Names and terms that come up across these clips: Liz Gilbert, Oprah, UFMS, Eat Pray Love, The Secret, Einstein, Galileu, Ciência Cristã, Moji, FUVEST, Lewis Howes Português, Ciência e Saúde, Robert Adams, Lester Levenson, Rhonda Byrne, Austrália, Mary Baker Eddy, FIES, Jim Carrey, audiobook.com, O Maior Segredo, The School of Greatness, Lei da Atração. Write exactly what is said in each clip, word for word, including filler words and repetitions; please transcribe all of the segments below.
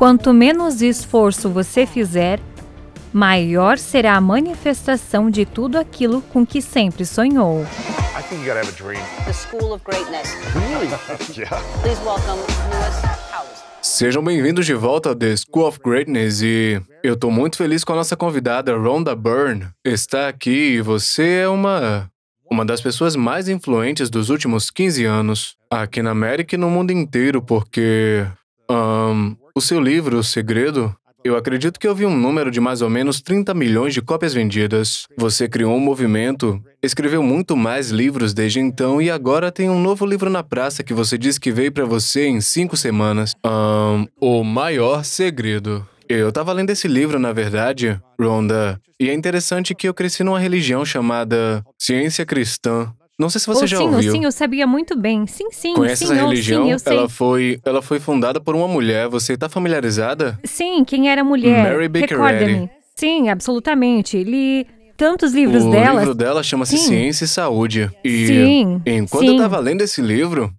Quanto menos esforço você fizer, maior será a manifestação de tudo aquilo com que sempre sonhou. I think you gotta have a dream. The School of Greatness. Really? Yeah. Please welcome Lewis. Sejam bem-vindos de volta ao The School of Greatness e eu tô muito feliz com a nossa convidada Rhonda Byrne. Está aqui e você é uma, uma das pessoas mais influentes dos últimos quinze anos aqui na América e no mundo inteiro, porque um, o seu livro, O Segredo, eu acredito que eu vi um número de mais ou menos trinta milhões de cópias vendidas. Você criou um movimento, escreveu muito mais livros desde então e agora tem um novo livro na praça que você disse que veio pra você em cinco semanas. Um, O Maior Segredo. Eu tava lendo esse livro, na verdade, Rhonda, e é interessante que eu cresci numa religião chamada Ciência Cristã. Não sei se você oh, já sim, ouviu. Sim, sim, eu sabia muito bem. Sim, sim, Conhece sim, essa religião? Sim, eu sei. Ela foi, ela foi fundada por uma mulher. Você está familiarizada? Sim, quem era a mulher? Mary Baker Eddy. Sim, absolutamente. Li tantos livros o dela. O livro dela chama-se Ciência e Saúde. E sim, enquanto sim. eu estava lendo esse livro,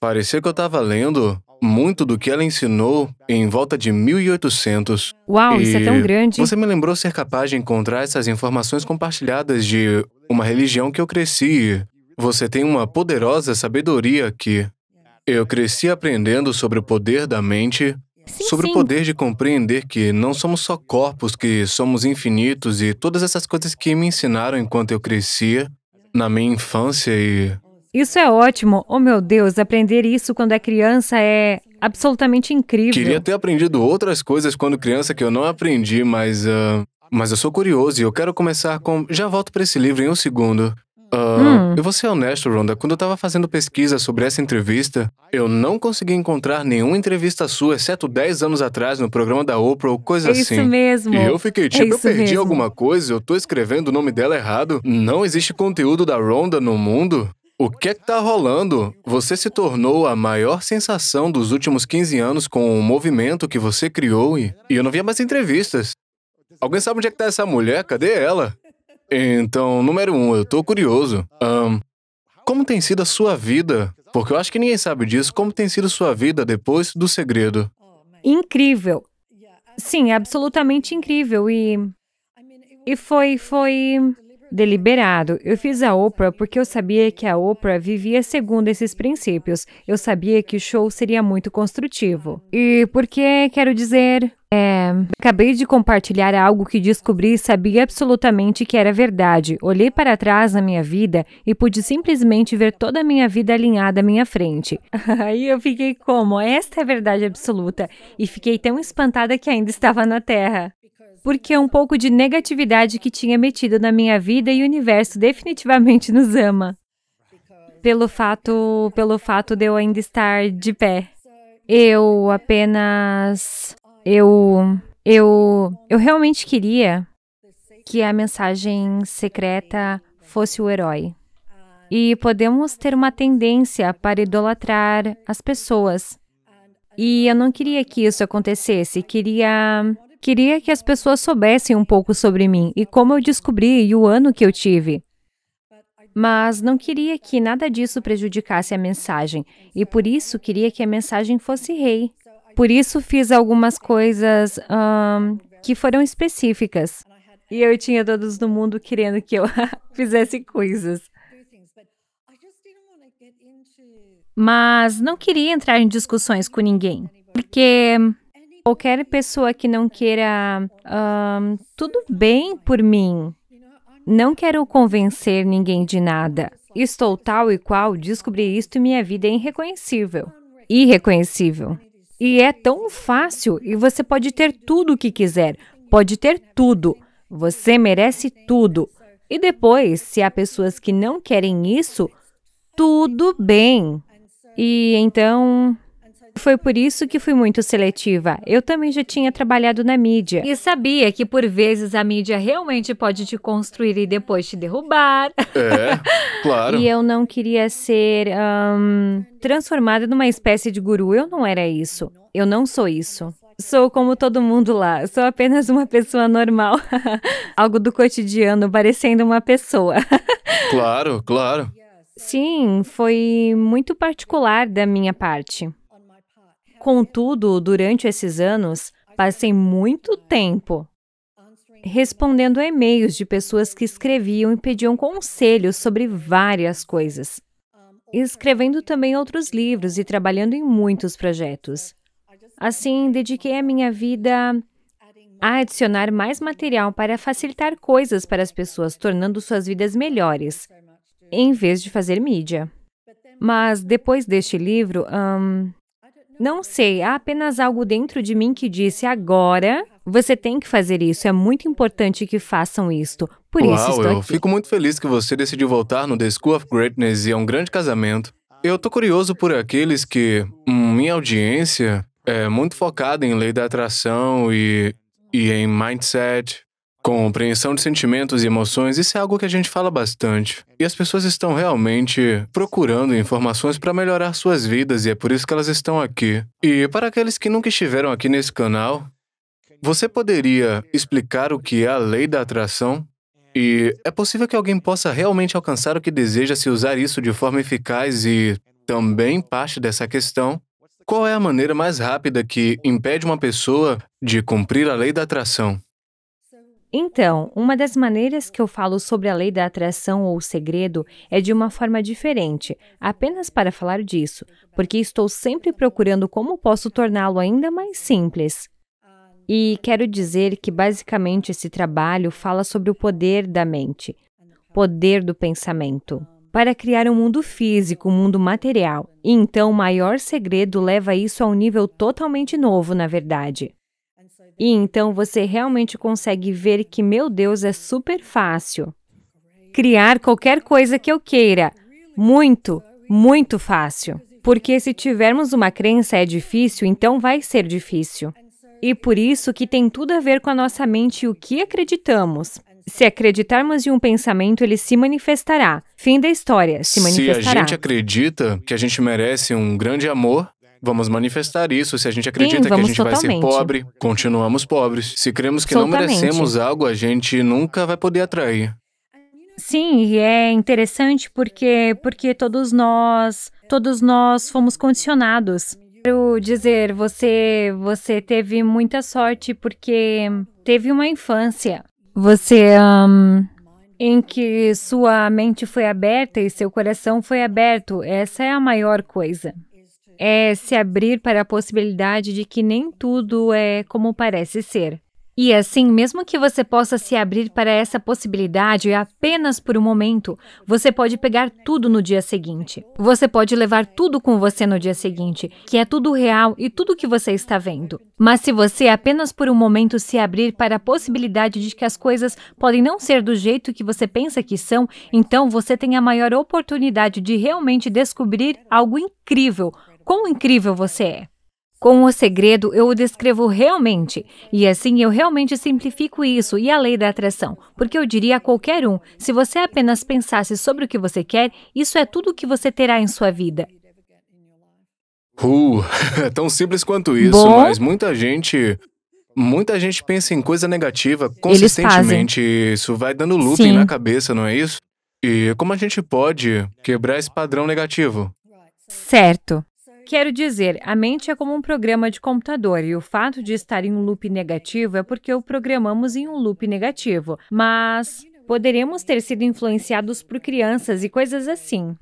parecia que eu estava lendo muito do que ela ensinou em volta de mil e oitocentos. Uau, e isso é tão grande. Você me lembrou ser capaz de encontrar essas informações compartilhadas de uma religião que eu cresci. Você tem uma poderosa sabedoria aqui. Eu cresci aprendendo sobre o poder da mente, sim, sobre sim. o poder de compreender que não somos só corpos, que somos infinitos e todas essas coisas que me ensinaram enquanto eu crescia na minha infância e... Isso é ótimo. Oh, meu Deus, aprender isso quando é criança é absolutamente incrível. Queria ter aprendido outras coisas quando criança que eu não aprendi, mas... Uh, mas eu sou curioso e eu quero começar com... Já volto para esse livro em um segundo. Uh, hum. Eu vou ser honesto, Rhonda. Quando eu estava fazendo pesquisa sobre essa entrevista, eu não consegui encontrar nenhuma entrevista sua, exceto dez anos atrás, no programa da Oprah ou coisa é assim. É isso mesmo. E eu fiquei tipo, é eu perdi mesmo. alguma coisa, eu tô escrevendo o nome dela errado, não existe conteúdo da Rhonda no mundo. O que é que tá rolando? Você se tornou a maior sensação dos últimos quinze anos com o movimento que você criou e, e eu não via mais entrevistas. Alguém sabe onde é que tá essa mulher? Cadê ela? Então, número um, eu tô curioso. Um, como tem sido a sua vida? Porque eu acho que ninguém sabe disso. Como tem sido a sua vida depois do segredo? Incrível. Sim, absolutamente incrível. E, e foi, foi deliberado. Eu fiz a Oprah porque eu sabia que a Oprah vivia segundo esses princípios. Eu sabia que o show seria muito construtivo. E porque, quero dizer... É, acabei de compartilhar algo que descobri e sabia absolutamente que era verdade. Olhei para trás na minha vida e pude simplesmente ver toda a minha vida alinhada à minha frente. Aí eu fiquei como? Esta é a verdade absoluta. E fiquei tão espantada que ainda estava na Terra. Porque um pouco de negatividade que tinha metido na minha vida e o universo definitivamente nos ama. Pelo fato, pelo fato de eu ainda estar de pé. Eu apenas... Eu, eu, eu realmente queria que a mensagem secreta fosse o herói. E podemos ter uma tendência para idolatrar as pessoas. E eu não queria que isso acontecesse. Queria, queria que as pessoas soubessem um pouco sobre mim e como eu descobri e o ano que eu tive. Mas não queria que nada disso prejudicasse a mensagem. E por isso queria que a mensagem fosse rei. Por isso, fiz algumas coisas um, que foram específicas. E eu tinha todos no mundo querendo que eu fizesse coisas. Mas não queria entrar em discussões com ninguém. Porque qualquer pessoa que não queira... Um, tudo bem por mim. Não quero convencer ninguém de nada. Estou tal e qual, descobri isto e minha vida é irreconhecível. Irreconhecível. E é tão fácil, e você pode ter tudo o que quiser, pode ter tudo, você merece tudo. E depois, se há pessoas que não querem isso, tudo bem. E então, foi por isso que fui muito seletiva. Eu também já tinha trabalhado na mídia. E sabia que por vezes a mídia realmente pode te construir e depois te derrubar. É, claro. E eu não queria ser um, transformada numa espécie de guru. Eu não era isso. Eu não sou isso. Sou como todo mundo lá. Sou apenas uma pessoa normal. Algo do cotidiano, parecendo uma pessoa. Claro, claro. Sim, foi muito particular da minha parte. Contudo, durante esses anos, passei muito tempo respondendo a e-mails de pessoas que escreviam e pediam conselhos sobre várias coisas, escrevendo também outros livros e trabalhando em muitos projetos. Assim, dediquei a minha vida a adicionar mais material para facilitar coisas para as pessoas, tornando suas vidas melhores, em vez de fazer mídia. Mas depois deste livro, hum, não sei, há apenas algo dentro de mim que disse, agora você tem que fazer isso, é muito importante que façam isto. Por Uau, isso estou eu aqui. Fico muito feliz que você decidiu voltar no The School of Greatness e é um grande casamento. Eu tô curioso por aqueles que, hum, minha audiência é muito focada em lei da atração e... e em mindset, compreensão de sentimentos e emoções, isso é algo que a gente fala bastante. E as pessoas estão realmente procurando informações para melhorar suas vidas e é por isso que elas estão aqui. E para aqueles que nunca estiveram aqui nesse canal, você poderia explicar o que é a lei da atração? E é possível que alguém possa realmente alcançar o que deseja se usar isso de forma eficaz e também parte dessa questão? Qual é a maneira mais rápida que impede uma pessoa de cumprir a lei da atração? Então, uma das maneiras que eu falo sobre a lei da atração ou segredo é de uma forma diferente, apenas para falar disso, porque estou sempre procurando como posso torná-lo ainda mais simples. E quero dizer que basicamente esse trabalho fala sobre o poder da mente, poder do pensamento, para criar um mundo físico, um mundo material. E então, o maior segredo leva isso a um nível totalmente novo, na verdade. E então, você realmente consegue ver que, meu Deus, é super fácil criar qualquer coisa que eu queira. Muito, muito fácil. Porque se tivermos uma crença é difícil, então vai ser difícil. E por isso que tem tudo a ver com a nossa mente e o que acreditamos. Se acreditarmos em um pensamento, ele se manifestará. Fim da história, se manifestará. Se a gente acredita que a gente merece um grande amor, vamos manifestar isso. Se a gente acredita Sim, que a gente totalmente. vai ser pobre, continuamos pobres. Se cremos que totalmente. não merecemos algo, a gente nunca vai poder atrair. Sim, e é interessante porque, porque todos nós, todos nós fomos condicionados. Quero dizer, você, você teve muita sorte porque teve uma infância. Você, um, em que sua mente foi aberta e seu coração foi aberto, essa é a maior coisa. É se abrir para a possibilidade de que nem tudo é como parece ser. E assim, mesmo que você possa se abrir para essa possibilidade apenas por um momento, você pode pegar tudo no dia seguinte. Você pode levar tudo com você no dia seguinte, que é tudo real e tudo que você está vendo. Mas se você apenas por um momento se abrir para a possibilidade de que as coisas podem não ser do jeito que você pensa que são, então você tem a maior oportunidade de realmente descobrir algo incrível. Quão incrível você é! Com o segredo, eu o descrevo realmente. E assim, eu realmente simplifico isso e a lei da atração. Porque eu diria a qualquer um, se você apenas pensasse sobre o que você quer, isso é tudo o que você terá em sua vida. Uh, é tão simples quanto isso, Bom, mas muita gente... Muita gente pensa em coisa negativa consistentemente. Isso vai dando looping Sim. na cabeça, não é isso? E como a gente pode quebrar esse padrão negativo? Certo. Quero dizer, a mente é como um programa de computador e o fato de estar em um loop negativo é porque o programamos em um loop negativo. Mas poderemos ter sido influenciados por crianças e coisas assim.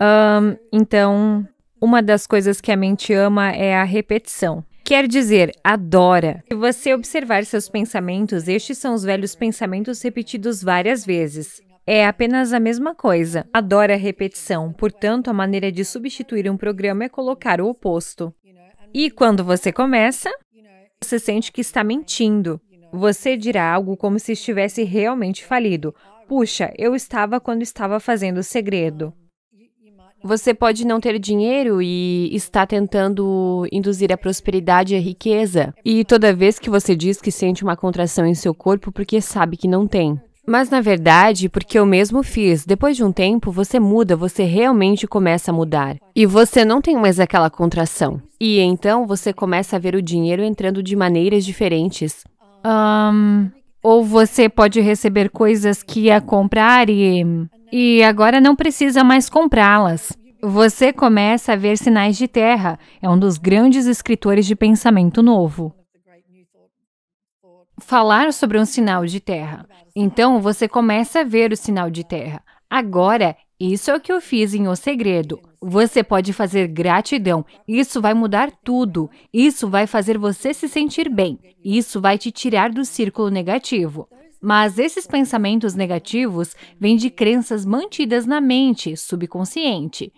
Um, então, uma das coisas que a mente ama é a repetição. Quer dizer, adora. Se você observar seus pensamentos, estes são os velhos pensamentos repetidos várias vezes. É apenas a mesma coisa. Adora a repetição, portanto, a maneira de substituir um programa é colocar o oposto. E quando você começa, você sente que está mentindo. Você dirá algo como se estivesse realmente falido. Puxa, eu estava quando estava fazendo o segredo. Você pode não ter dinheiro e está tentando induzir a prosperidade e a riqueza. E toda vez que você diz que sente uma contração em seu corpo porque sabe que não tem. Mas, na verdade, porque eu mesmo fiz, depois de um tempo, você muda, você realmente começa a mudar. E você não tem mais aquela contração. E então, você começa a ver o dinheiro entrando de maneiras diferentes. Um, ou você pode receber coisas que ia comprar e... E agora não precisa mais comprá-las. Você começa a ver sinais de terra. É um dos grandes escritores de pensamento novo. Falar sobre um sinal de terra. Então, você começa a ver o sinal de terra. Agora, isso é o que eu fiz em O Segredo. Você pode fazer gratidão. Isso vai mudar tudo. Isso vai fazer você se sentir bem. Isso vai te tirar do círculo negativo. Mas esses pensamentos negativos vêm de crenças mantidas na mente subconsciente.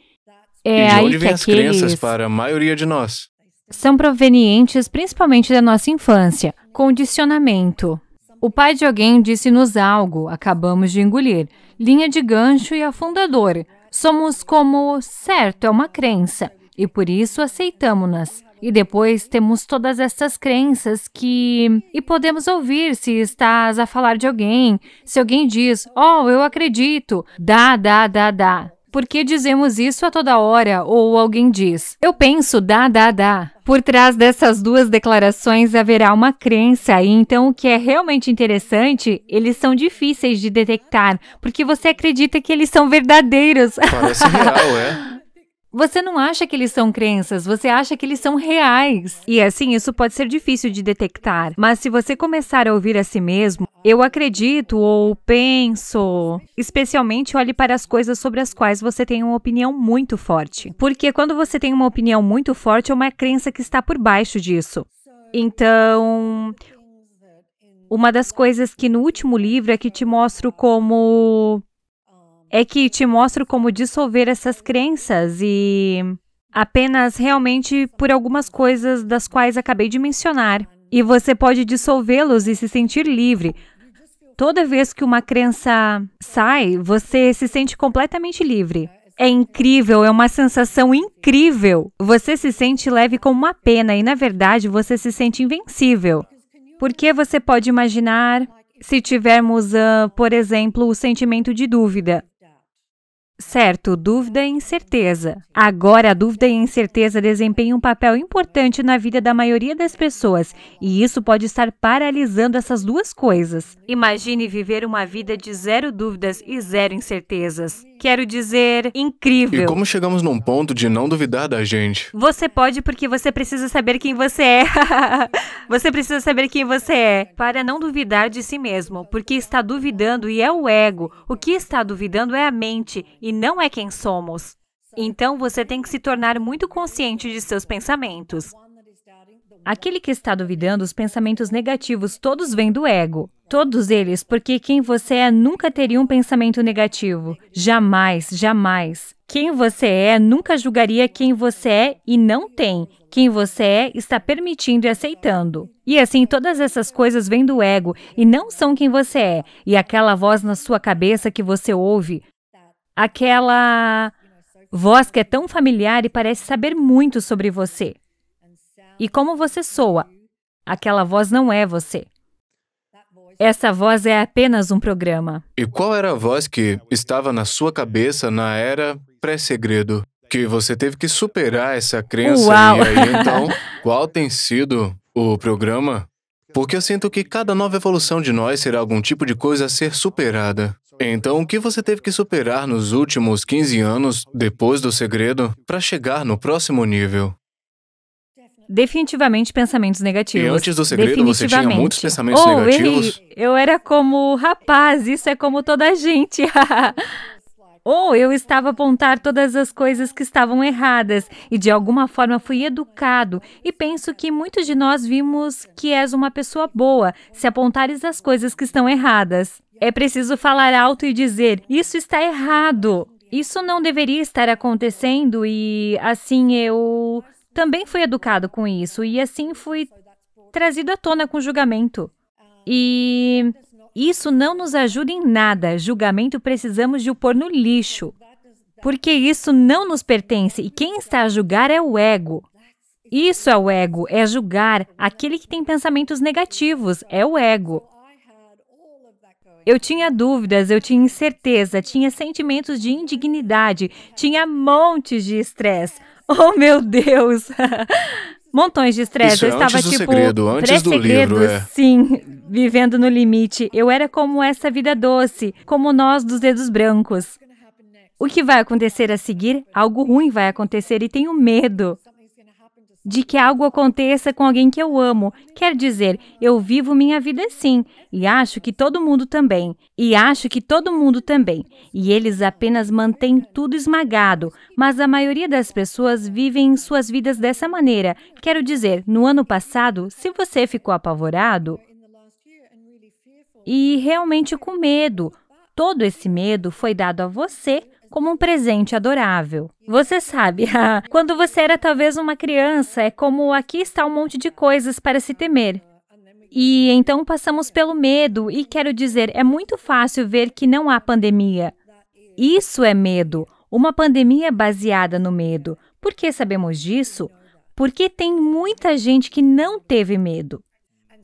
É e de onde vêm as crenças para a maioria de nós? São provenientes principalmente da nossa infância. Condicionamento. O pai de alguém disse-nos algo, acabamos de engolir. Linha de gancho e afundador. Somos como, certo, é uma crença, e por isso aceitamos-nas. E depois temos todas essas crenças que... E podemos ouvir se estás a falar de alguém, se alguém diz, oh, eu acredito, dá, dá, dá, dá. Por que dizemos isso a toda hora? Ou alguém diz, eu penso, dá, dá, dá. Por trás dessas duas declarações haverá uma crença, e então o que é realmente interessante, eles são difíceis de detectar, porque você acredita que eles são verdadeiros. Parece real, é? Você não acha que eles são crenças, você acha que eles são reais. E assim, isso pode ser difícil de detectar. Mas se você começar a ouvir a si mesmo, eu acredito ou penso... Especialmente olhe para as coisas sobre as quais você tem uma opinião muito forte. Porque quando você tem uma opinião muito forte, é uma crença que está por baixo disso. Então... Uma das coisas que no último livro é que te mostro como... é que te mostro como dissolver essas crenças e apenas realmente por algumas coisas das quais acabei de mencionar. E você pode dissolvê-los e se sentir livre. Toda vez que uma crença sai, você se sente completamente livre. É incrível, é uma sensação incrível. Você se sente leve como uma pena e, na verdade, você se sente invencível. Porque você pode imaginar se tivermos, uh, por exemplo, o sentimento de dúvida. Certo, dúvida e incerteza. Agora, a dúvida e a incerteza desempenham um papel importante na vida da maioria das pessoas, e isso pode estar paralisando essas duas coisas. Imagine viver uma vida de zero dúvidas e zero incertezas. Quero dizer, incrível. E como chegamos num ponto de não duvidar da gente? Você pode porque você precisa saber quem você é. Você precisa saber quem você é para não duvidar de si mesmo, porque está duvidando e é o ego. O que está duvidando é a mente e não é quem somos. Então, você tem que se tornar muito consciente de seus pensamentos. Aquele que está duvidando, os pensamentos negativos, todos vêm do ego. Todos eles, porque quem você é nunca teria um pensamento negativo. Jamais, jamais. Quem você é nunca julgaria quem você é e não tem. Quem você é está permitindo e aceitando. E assim, todas essas coisas vêm do ego e não são quem você é. E aquela voz na sua cabeça que você ouve, aquela voz que é tão familiar e parece saber muito sobre você. E como você soa, aquela voz não é você. Essa voz é apenas um programa. E qual era a voz que estava na sua cabeça na era pré-segredo? Que você teve que superar essa crença. Uau. E aí, então, qual tem sido o programa? Porque eu sinto que cada nova evolução de nós será algum tipo de coisa a ser superada. Então, o que você teve que superar nos últimos quinze anos, depois do segredo, para chegar no próximo nível? Definitivamente pensamentos negativos. E antes do segredo, você tinha muitos pensamentos oh, negativos? Errei. Eu era como, rapaz, isso é como toda a gente. Ou eu estava a apontar todas as coisas que estavam erradas e de alguma forma fui educado e penso que muitos de nós vimos que és uma pessoa boa se apontares as coisas que estão erradas. É preciso falar alto e dizer, isso está errado, isso não deveria estar acontecendo e assim eu... Também fui educado com isso e assim fui trazido à tona com julgamento. E isso não nos ajuda em nada. Julgamento precisamos de o pôr no lixo, porque isso não nos pertence e quem está a julgar é o ego. Isso é o ego, é julgar aquele que tem pensamentos negativos, é o ego. Eu tinha dúvidas, eu tinha incerteza, tinha sentimentos de indignidade, tinha montes de estresse. Oh, meu Deus! Montões de estresse. Eu estava antes do tipo segredo, antes do livro, é. Sim, vivendo no limite. Eu era como essa vida doce, como nós dos dedos brancos. O que vai acontecer a seguir? Algo ruim vai acontecer e tenho medo de que algo aconteça com alguém que eu amo. Quer dizer, eu vivo minha vida assim, e acho que todo mundo também, e acho que todo mundo também. E eles apenas mantêm tudo esmagado, mas a maioria das pessoas vivem suas vidas dessa maneira. Quero dizer, no ano passado, se você ficou apavorado e realmente com medo, todo esse medo foi dado a você, como um presente adorável. Você sabe, quando você era talvez uma criança, é como aqui está um monte de coisas para se temer. E então passamos pelo medo, e quero dizer, é muito fácil ver que não há pandemia. Isso é medo, uma pandemia baseada no medo. Por que sabemos disso? Porque tem muita gente que não teve medo.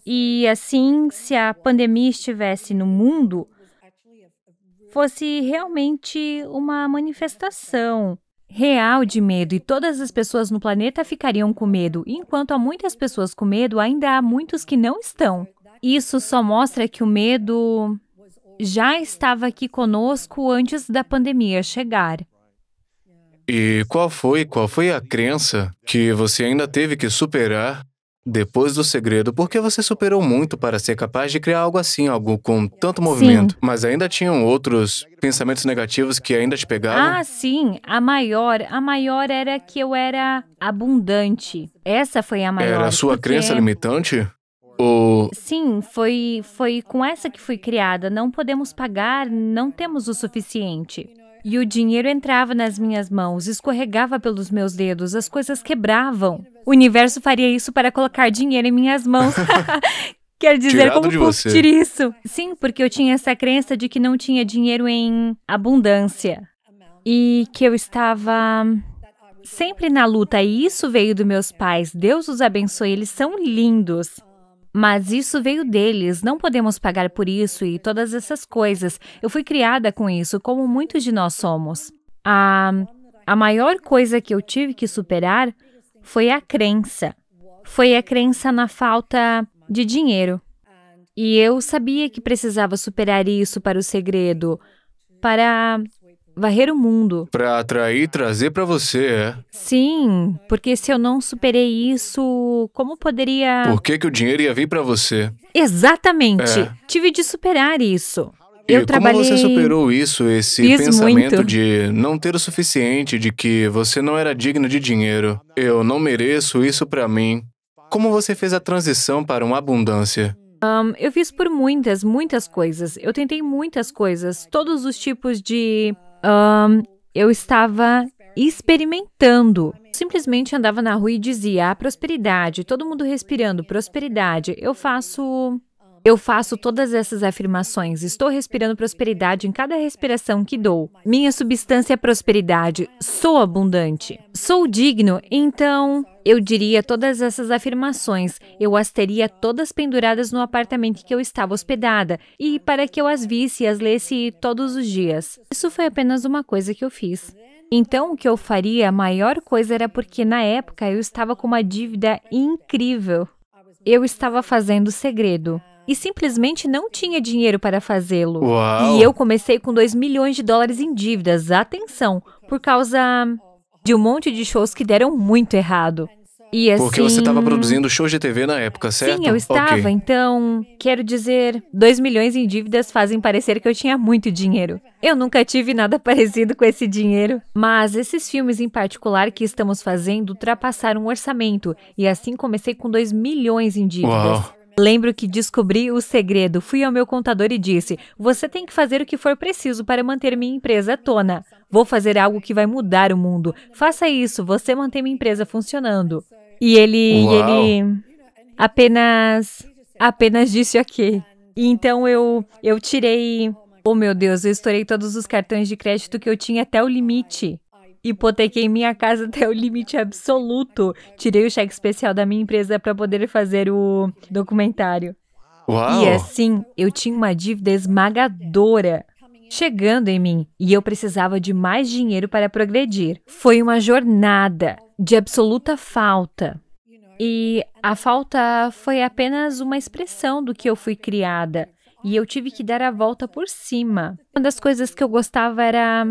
E assim, se a pandemia estivesse no mundo, fosse realmente uma manifestação real de medo e todas as pessoas no planeta ficariam com medo. Enquanto há muitas pessoas com medo, ainda há muitos que não estão. Isso só mostra que o medo já estava aqui conosco antes da pandemia chegar. E qual foi, qual foi a crença que você ainda teve que superar depois do segredo, porque você superou muito para ser capaz de criar algo assim, algo com tanto movimento. Sim. Mas ainda tinham outros pensamentos negativos que ainda te pegavam? Ah, sim. A maior, a maior era que eu era abundante. Essa foi a maior. Era a sua porque... crença limitante? Ou... Sim, foi, foi com essa que fui criada. Não podemos pagar, não temos o suficiente. E o dinheiro entrava nas minhas mãos, escorregava pelos meus dedos, as coisas quebravam. O universo faria isso para colocar dinheiro em minhas mããos. Quer dizer, tirado como curtir isso? Sim, porque eu tinha essa crença de que não tinha dinheiro em abundância. E que eu estava sempre na luta. E isso veio dos meus pais. Deus os abençoe, eles são lindos. Mas isso veio deles, não podemos pagar por isso e todas essas coisas. Eu fui criada com isso, como muitos de nós somos. A, a maior coisa que eu tive que superar foi a crença. Foi a crença na falta de dinheiro. E eu sabia que precisava superar isso para o segredo, para varrer o mundo. Para atrair e trazer para você, é? Sim, porque se eu não superei isso, como poderia... Por que que o dinheiro ia vir para você? Exatamente. É. Tive de superar isso. E eu como trabalhei... você superou isso, esse Fiz pensamento muito. de não ter o suficiente, de que você não era digna de dinheiro. Eu não mereço isso para mim. Como você fez a transição para uma abundância? Um, eu fiz por muitas, muitas coisas. Eu tentei muitas coisas, todos os tipos de... Um, eu estava experimentando. Simplesmente andava na rua e dizia, ah, prosperidade, todo mundo respirando, prosperidade. Eu faço... Eu faço todas essas afirmações. Estou respirando prosperidade em cada respiração que dou. Minha substância é prosperidade. Sou abundante. Sou digno. Então, eu diria todas essas afirmações. Eu as teria todas penduradas no apartamento que eu estava hospedada e para que eu as visse e as lesse todos os dias. Isso foi apenas uma coisa que eu fiz. Então, o que eu faria, a maior coisa era porque, na época, eu estava com uma dívida incrível. Eu estava fazendo o segredo. E simplesmente não tinha dinheiro para fazê-lo. E eu comecei com dois milhões de dólares em dívidas, atenção, por causa de um monte de shows que deram muito errado. E assim... Porque você estava produzindo shows de T V na época, certo? Sim, eu estava, okay. Então, quero dizer, dois milhões em dívidas fazem parecer que eu tinha muito dinheiro. Eu nunca tive nada parecido com esse dinheiro. Mas esses filmes em particular que estamos fazendo ultrapassaram o orçamento. E assim comecei com dois milhões em dívidas. Uau. Lembro que descobri o segredo. Fui ao meu contador e disse, você tem que fazer o que for preciso para manter minha empresa à tona. Vou fazer algo que vai mudar o mundo. Faça isso, você mantém minha empresa funcionando. E ele, ele apenas, apenas disse ok. E então eu, eu tirei, oh meu Deus, eu estourei todos os cartões de crédito que eu tinha até o limite. Hipotequei minha casa até o limite absoluto. Tirei o cheque especial da minha empresa para poder fazer o documentário. Uau. E assim, eu tinha uma dívida esmagadora chegando em mim. E eu precisava de mais dinheiro para progredir. Foi uma jornada de absoluta falta. E a falta foi apenas uma expressão do que eu fui criada. E eu tive que dar a volta por cima. Uma das coisas que eu gostava era...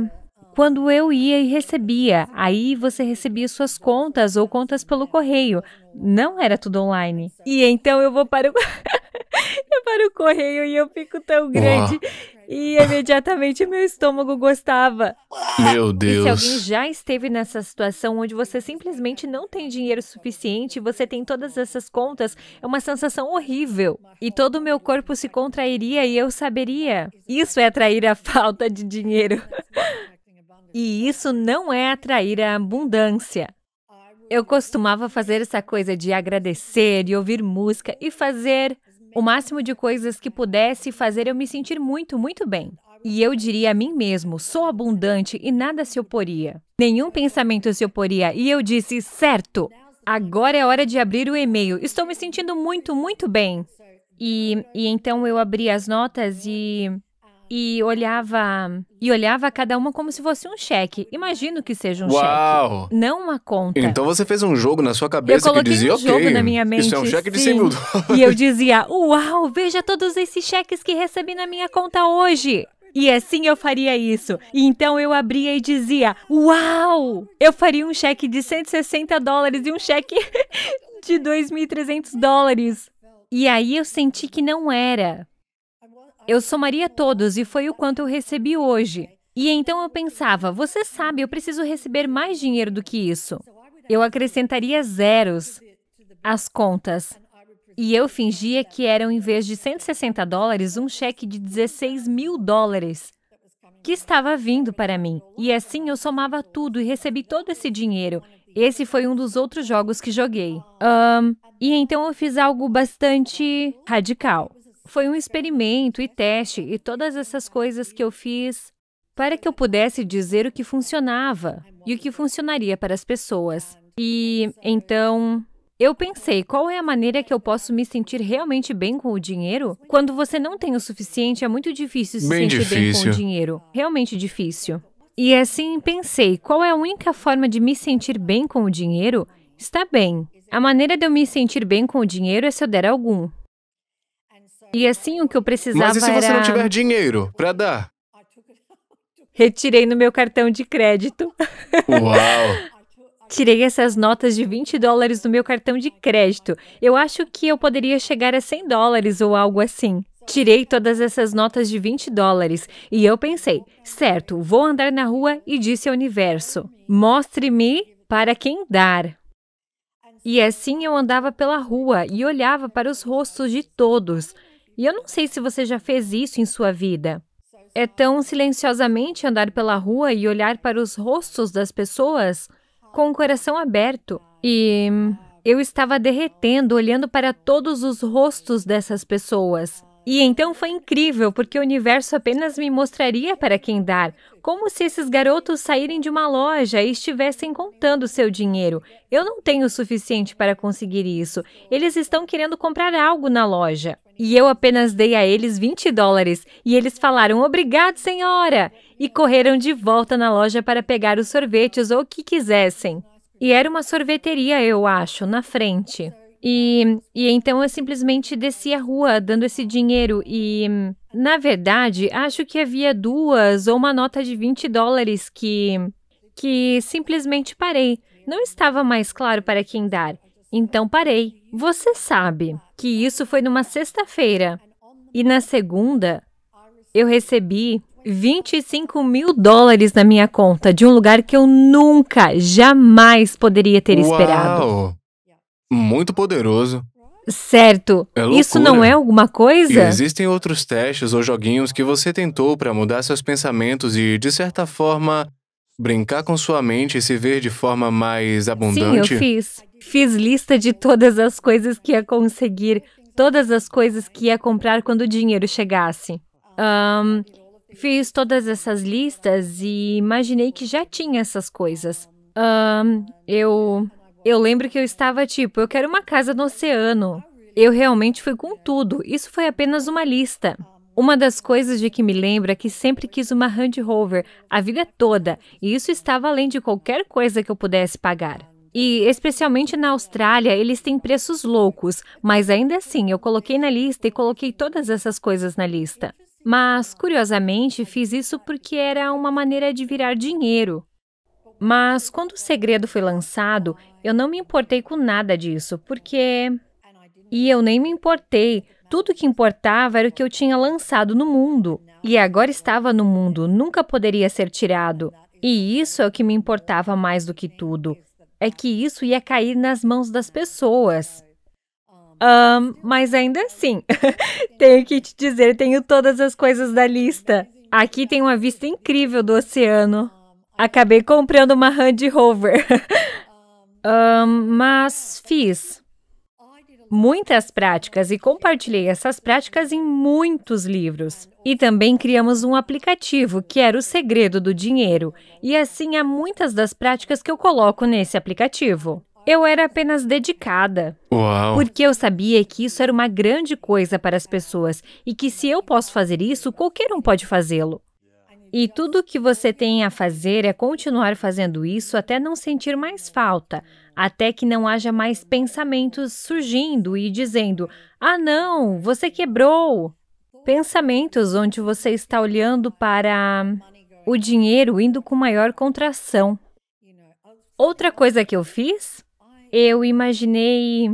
quando eu ia e recebia. Aí você recebia suas contas ou contas pelo correio. Não era tudo online. E então eu vou para o, eu para o correio e eu fico tão grande. Oh. E imediatamente meu estômago gostava. Meu Deus. E se alguém já esteve nessa situação onde você simplesmente não tem dinheiro suficiente, você tem todas essas contas, é uma sensação horrível. E todo o meu corpo se contrairia e eu saberia. Isso é atrair a falta de dinheiro. E isso não é atrair a abundância. Eu costumava fazer essa coisa de agradecer e ouvir música e fazer o máximo de coisas que pudesse fazer eu me sentir muito, muito bem. E eu diria a mim mesmo, sou abundante e nada se oporia. Nenhum pensamento se oporia. E eu disse, certo, agora é hora de abrir o e-mail. Estou me sentindo muito, muito bem. E, e então eu abria as notas e... E olhava, e olhava cada uma como se fosse um cheque. Imagino que seja um Uau. cheque, não uma conta. Então você fez um jogo na sua cabeça que dizia, um jogo ok, na minha mente, isso é um cheque de cem mil dólares. E eu dizia, uau, veja todos esses cheques que recebi na minha conta hoje. E assim eu faria isso. E então eu abria e dizia, uau, eu faria um cheque de cento e sessenta dólares e um cheque de dois mil e trezentos dólares. E aí eu senti que não era. Eu somaria todos e foi o quanto eu recebi hoje. E então eu pensava, você sabe, eu preciso receber mais dinheiro do que isso. Eu acrescentaria zeros às contas. E eu fingia que eram, em vez de cento e sessenta dólares, um cheque de dezesseis mil dólares que estava vindo para mim. E assim eu somava tudo e recebi todo esse dinheiro. Esse foi um dos outros jogos que joguei. Um, e então eu fiz algo bastante radical. Foi um experimento e teste e todas essas coisas que eu fiz para que eu pudesse dizer o que funcionava e o que funcionaria para as pessoas. E, então, eu pensei, qual é a maneira que eu posso me sentir realmente bem com o dinheiro? Quando você não tem o suficiente, é muito difícil se sentir bem com o dinheiro. Realmente difícil. E assim, pensei, qual é a única forma de me sentir bem com o dinheiro? Está bem. A maneira de eu me sentir bem com o dinheiro é se eu der algum. E assim o que eu precisava era... Mas e se você era... não tiver dinheiro para dar? Retirei no meu cartão de crédito. Uau! Tirei essas notas de vinte dólares do meu cartão de crédito. Eu acho que eu poderia chegar a cem dólares ou algo assim. Tirei todas essas notas de vinte dólares e eu pensei, certo, vou andar na rua e disse ao universo, mostre-me para quem dar. E assim eu andava pela rua e olhava para os rostos de todos. E eu não sei se você já fez isso em sua vida. É tão silenciosamente andar pela rua e olhar para os rostos das pessoas com o coração aberto. E eu estava derretendo, olhando para todos os rostos dessas pessoas. E então foi incrível, porque o universo apenas me mostraria para quem dar. Como se esses garotos saírem de uma loja e estivessem contando seu dinheiro. Eu não tenho o suficiente para conseguir isso. Eles estão querendo comprar algo na loja. E eu apenas dei a eles vinte dólares. E eles falaram, obrigado, senhora! E correram de volta na loja para pegar os sorvetes ou o que quisessem. E era uma sorveteria, eu acho, na frente. E, e então eu simplesmente desci a rua dando esse dinheiro e, na verdade, acho que havia duas ou uma nota de vinte dólares que, que simplesmente parei. Não estava mais claro para quem dar, então parei. Você sabe que isso foi numa sexta-feira e na segunda eu recebi vinte e cinco mil dólares na minha conta de um lugar que eu nunca, jamais poderia ter esperado. Uau! Muito poderoso. Certo. É loucura. Isso não é alguma coisa? E existem outros testes ou joguinhos que você tentou para mudar seus pensamentos e, de certa forma, brincar com sua mente e se ver de forma mais abundante? Sim, eu fiz. Fiz lista de todas as coisas que ia conseguir, todas as coisas que ia comprar quando o dinheiro chegasse. Um, fiz todas essas listas e imaginei que já tinha essas coisas. Um, eu... Eu lembro que eu estava tipo, eu quero uma casa no oceano. Eu realmente fui com tudo. Isso foi apenas uma lista. Uma das coisas de que me lembro é que sempre quis uma Land Rover a vida toda. E isso estava além de qualquer coisa que eu pudesse pagar. E, especialmente na Austrália, eles têm preços loucos. Mas ainda assim, eu coloquei na lista e coloquei todas essas coisas na lista. Mas, curiosamente, fiz isso porque era uma maneira de virar dinheiro. Mas, quando O Segredo foi lançado, eu não me importei com nada disso, porque... E eu nem me importei. Tudo que importava era o que eu tinha lançado no mundo. E agora estava no mundo, nunca poderia ser tirado. E isso é o que me importava mais do que tudo. É que isso ia cair nas mãos das pessoas. Um, mas ainda assim, tenho que te dizer, tenho todas as coisas da lista. Aqui tem uma vista incrível do oceano. Acabei comprando uma Land Rover. um, mas fiz muitas práticas e compartilhei essas práticas em muitos livros. E também criamos um aplicativo que era O Segredo do Dinheiro. E assim há muitas das práticas que eu coloco nesse aplicativo. Eu era apenas dedicada. Uau. Porque eu sabia que isso era uma grande coisa para as pessoas e que se eu posso fazer isso, qualquer um pode fazê-lo. E tudo o que você tem a fazer é continuar fazendo isso até não sentir mais falta, até que não haja mais pensamentos surgindo e dizendo, ah não, você quebrou. Pensamentos onde você está olhando para o dinheiro indo com maior contração. Outra coisa que eu fiz... Eu imaginei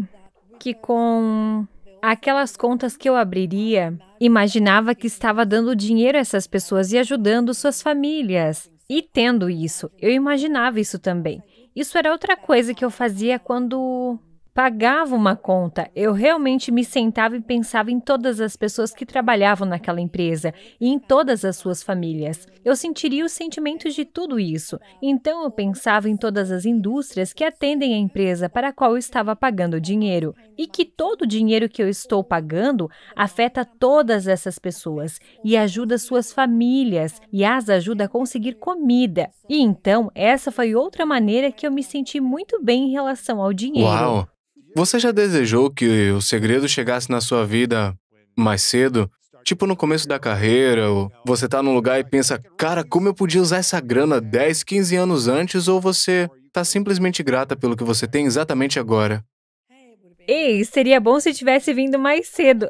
que com aquelas contas que eu abriria, imaginava que estava dando dinheiro a essas pessoas e ajudando suas famílias. E tendo isso, eu imaginava isso também. Isso era outra coisa que eu fazia quando pagava uma conta. Eu realmente me sentava e pensava em todas as pessoas que trabalhavam naquela empresa e em todas as suas famílias. Eu sentiria os sentimentos de tudo isso. Então, eu pensava em todas as indústrias que atendem a empresa para a qual eu estava pagando dinheiro e que todo o dinheiro que eu estou pagando afeta todas essas pessoas e ajuda suas famílias e as ajuda a conseguir comida. E então, essa foi outra maneira que eu me senti muito bem em relação ao dinheiro. Uau! Você já desejou que O Segredo chegasse na sua vida mais cedo? Tipo no começo da carreira, ou você tá num lugar e pensa, cara, como eu podia usar essa grana dez, quinze anos antes? Ou você tá simplesmente grata pelo que você tem exatamente agora? Ei, seria bom se tivesse vindo mais cedo.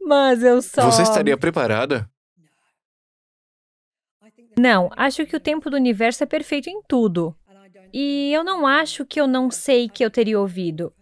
Mas eu só... Você estaria preparada? Não, acho que o tempo do universo é perfeito em tudo. E eu não acho que eu não sei que eu teria ouvido.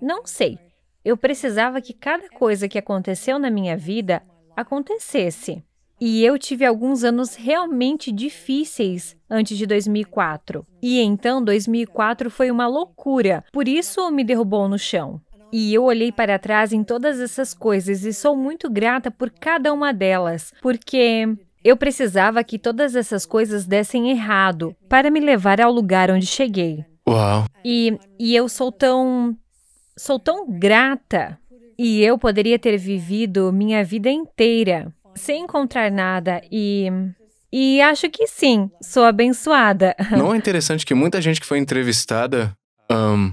Não sei. Eu precisava que cada coisa que aconteceu na minha vida acontecesse. E eu tive alguns anos realmente difíceis antes de dois mil e quatro. E então, dois mil e quatro foi uma loucura. Por isso, me derrubou no chão. E eu olhei para trás em todas essas coisas e sou muito grata por cada uma delas. Porque... eu precisava que todas essas coisas dessem errado para me levar ao lugar onde cheguei. Uau! E, e eu sou tão... sou tão grata. E eu poderia ter vivido minha vida inteira sem encontrar nada e... e acho que sim, sou abençoada. Não é interessante que muita gente que foi entrevistada um,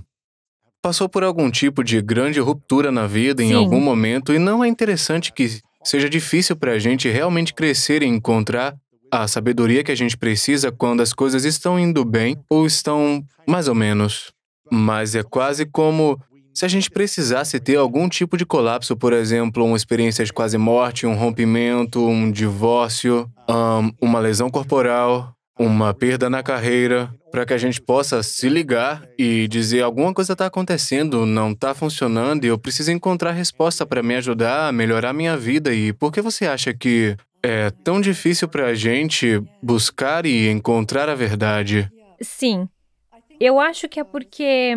passou por algum tipo de grande ruptura na vida em sim. algum momento, e não é interessante que... seja difícil para a gente realmente crescer e encontrar a sabedoria que a gente precisa quando as coisas estão indo bem ou estão mais ou menos. Mas é quase como se a gente precisasse ter algum tipo de colapso, por exemplo, uma experiência de quase morte, um rompimento, um divórcio, um, uma lesão corporal, uma perda na carreira, para que a gente possa se ligar e dizer alguma coisa está acontecendo, não está funcionando e eu preciso encontrar resposta para me ajudar a melhorar minha vida. E por que você acha que é tão difícil para a gente buscar e encontrar a verdade? Sim, eu acho que é porque...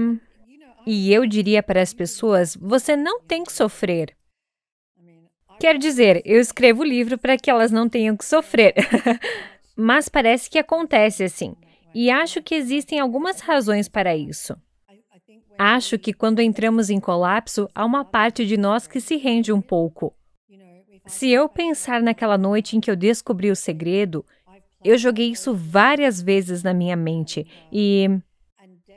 E eu diria para as pessoas, você não tem que sofrer. Quer dizer, eu escrevo o livro para que elas não tenham que sofrer. Mas parece que acontece assim. E acho que existem algumas razões para isso. Acho que quando entramos em colapso, há uma parte de nós que se rende um pouco. Se eu pensar naquela noite em que eu descobri o segredo, eu joguei isso várias vezes na minha mente. E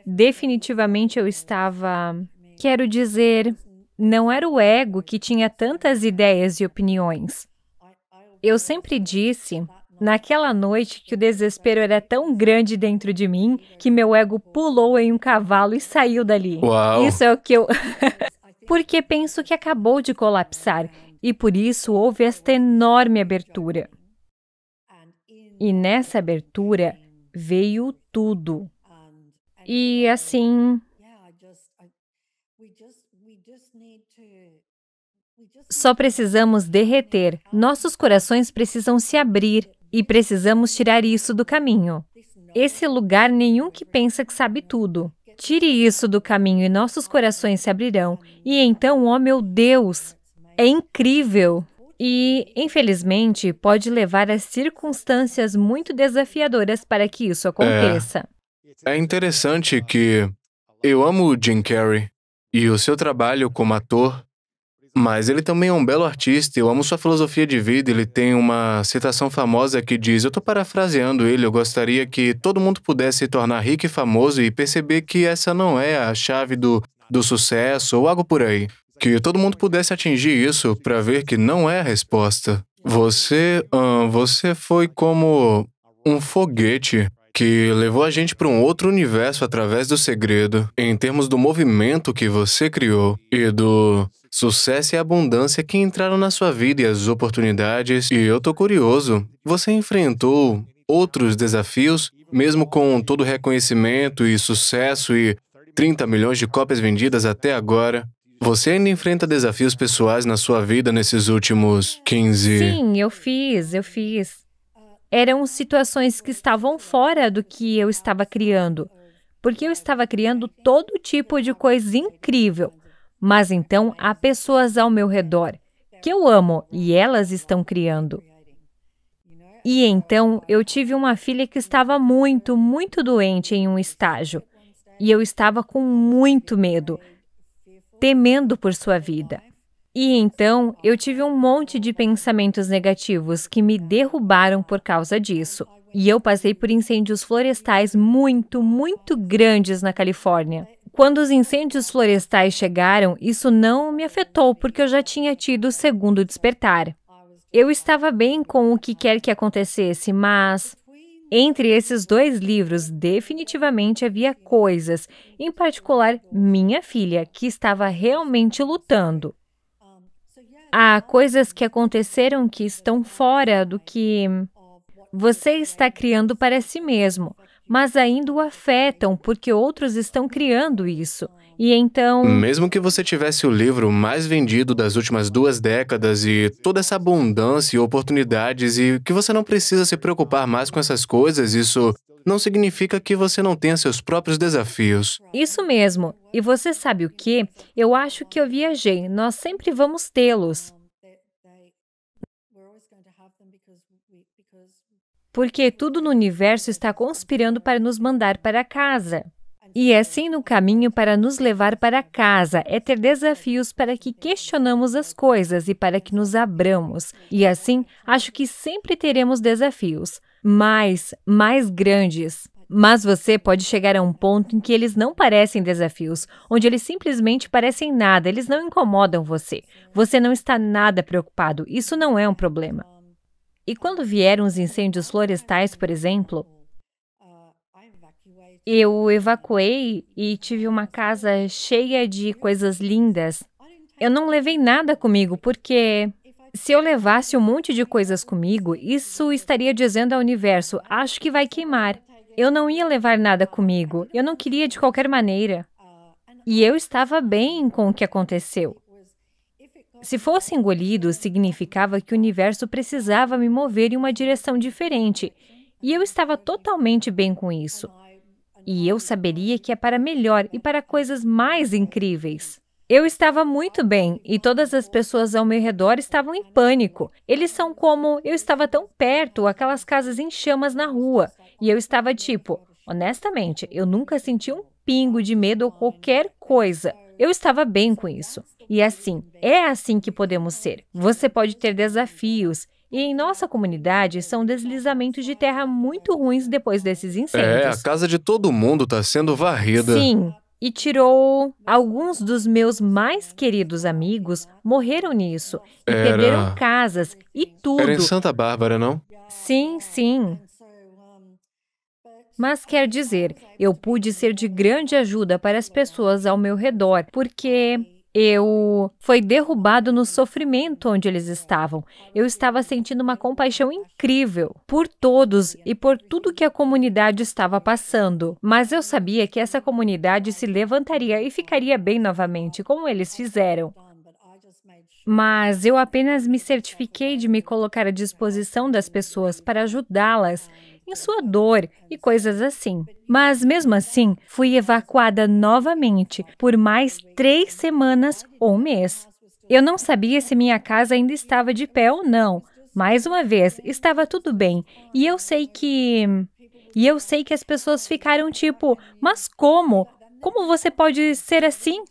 definitivamente eu estava... Quero dizer, não era o ego que tinha tantas ideias e opiniões. Eu sempre disse... Naquela noite que o desespero era tão grande dentro de mim que meu ego pulou em um cavalo e saiu dali. Uau. Isso é o que eu... porque penso que acabou de colapsar e por isso houve esta enorme abertura. E nessa abertura veio tudo. E assim, só precisamos derreter. Nossos corações precisam se abrir e precisamos tirar isso do caminho. Esse lugar nenhum que pensa que sabe tudo. Tire isso do caminho e nossos corações se abrirão. E então, oh meu Deus, é incrível! E, infelizmente, pode levar a circunstâncias muito desafiadoras para que isso aconteça. É, é interessante que eu amo o Jim Carrey e o seu trabalho como ator, mas ele também é um belo artista, eu amo sua filosofia de vida, ele tem uma citação famosa que diz, eu estou parafraseando ele, eu gostaria que todo mundo pudesse se tornar rico e famoso e perceber que essa não é a chave do, do sucesso ou algo por aí. Que todo mundo pudesse atingir isso para ver que não é a resposta. Você, hum, você foi como um foguete que levou a gente para um outro universo através do segredo, em termos do movimento que você criou e do sucesso e abundância que entraram na sua vida e as oportunidades. E eu tô curioso, você enfrentou outros desafios, mesmo com todo o reconhecimento e sucesso e trinta milhões de cópias vendidas até agora. Você ainda enfrenta desafios pessoais na sua vida nesses últimos quinze... Sim, eu fiz, eu fiz. Eram situações que estavam fora do que eu estava criando, porque eu estava criando todo tipo de coisa incrível. Mas então, há pessoas ao meu redor que eu amo e elas estão criando. E então, eu tive uma filha que estava muito, muito doente em um estágio. E eu estava com muito medo, temendo por sua vida. E então, eu tive um monte de pensamentos negativos que me derrubaram por causa disso. E eu passei por incêndios florestais muito, muito grandes na Califórnia. Quando os incêndios florestais chegaram, isso não me afetou, porque eu já tinha tido o segundo despertar. Eu estava bem com o que quer que acontecesse, mas entre esses dois livros, definitivamente havia coisas, em particular minha filha, que estava realmente lutando. Há coisas que aconteceram que estão fora do que você está criando para si mesmo, mas ainda o afetam porque outros estão criando isso. E então... Mesmo que você tivesse o livro mais vendido das últimas duas décadas e toda essa abundância e oportunidades e que você não precisa se preocupar mais com essas coisas, isso não significa que você não tenha seus próprios desafios. Isso mesmo. E você sabe o quê? Eu acho que eu viajei. Nós sempre vamos tê-los. Porque tudo no universo está conspirando para nos mandar para casa. E assim no caminho para nos levar para casa é ter desafios para que questionamos as coisas e para que nos abramos. E assim, acho que sempre teremos desafios, mais, mais grandes. Mas você pode chegar a um ponto em que eles não parecem desafios, onde eles simplesmente parecem nada, eles não incomodam você. Você não está nada preocupado, isso não é um problema. E quando vieram os incêndios florestais, por exemplo, eu evacuei e tive uma casa cheia de coisas lindas. Eu não levei nada comigo, porque se eu levasse um monte de coisas comigo, isso estaria dizendo ao universo, acho que vai queimar. Eu não ia levar nada comigo, eu não queria de qualquer maneira. E eu estava bem com o que aconteceu. Se fosse engolido, significava que o universo precisava me mover em uma direção diferente. E eu estava totalmente bem com isso. E eu saberia que é para melhor e para coisas mais incríveis. Eu estava muito bem e todas as pessoas ao meu redor estavam em pânico. Eles são como, eu estava tão perto, aquelas casas em chamas na rua. E eu estava tipo, honestamente, eu nunca senti um pingo de medo ou qualquer coisa. Eu estava bem com isso. E assim, é assim que podemos ser. Você pode ter desafios. E em nossa comunidade, são deslizamentos de terra muito ruins depois desses incêndios. É, a casa de todo mundo está sendo varrida. Sim, e tirou... Alguns dos meus mais queridos amigos morreram nisso. E Era... perderam casas e tudo. Era em Santa Bárbara, não? Sim, sim. Mas quer dizer, eu pude ser de grande ajuda para as pessoas ao meu redor, porque Eu fui derrubado no sofrimento onde eles estavam. Eu estava sentindo uma compaixão incrível por todos e por tudo que a comunidade estava passando. Mas eu sabia que essa comunidade se levantaria e ficaria bem novamente, como eles fizeram. Mas eu apenas me certifiquei de me colocar à disposição das pessoas para ajudá-las em sua dor e coisas assim. Mas, mesmo assim, fui evacuada novamente por mais três semanas ou um mês. Eu não sabia se minha casa ainda estava de pé ou não. Mais uma vez, estava tudo bem. E eu sei que... E eu sei que as pessoas ficaram tipo, mas como? Como você pode ser assim?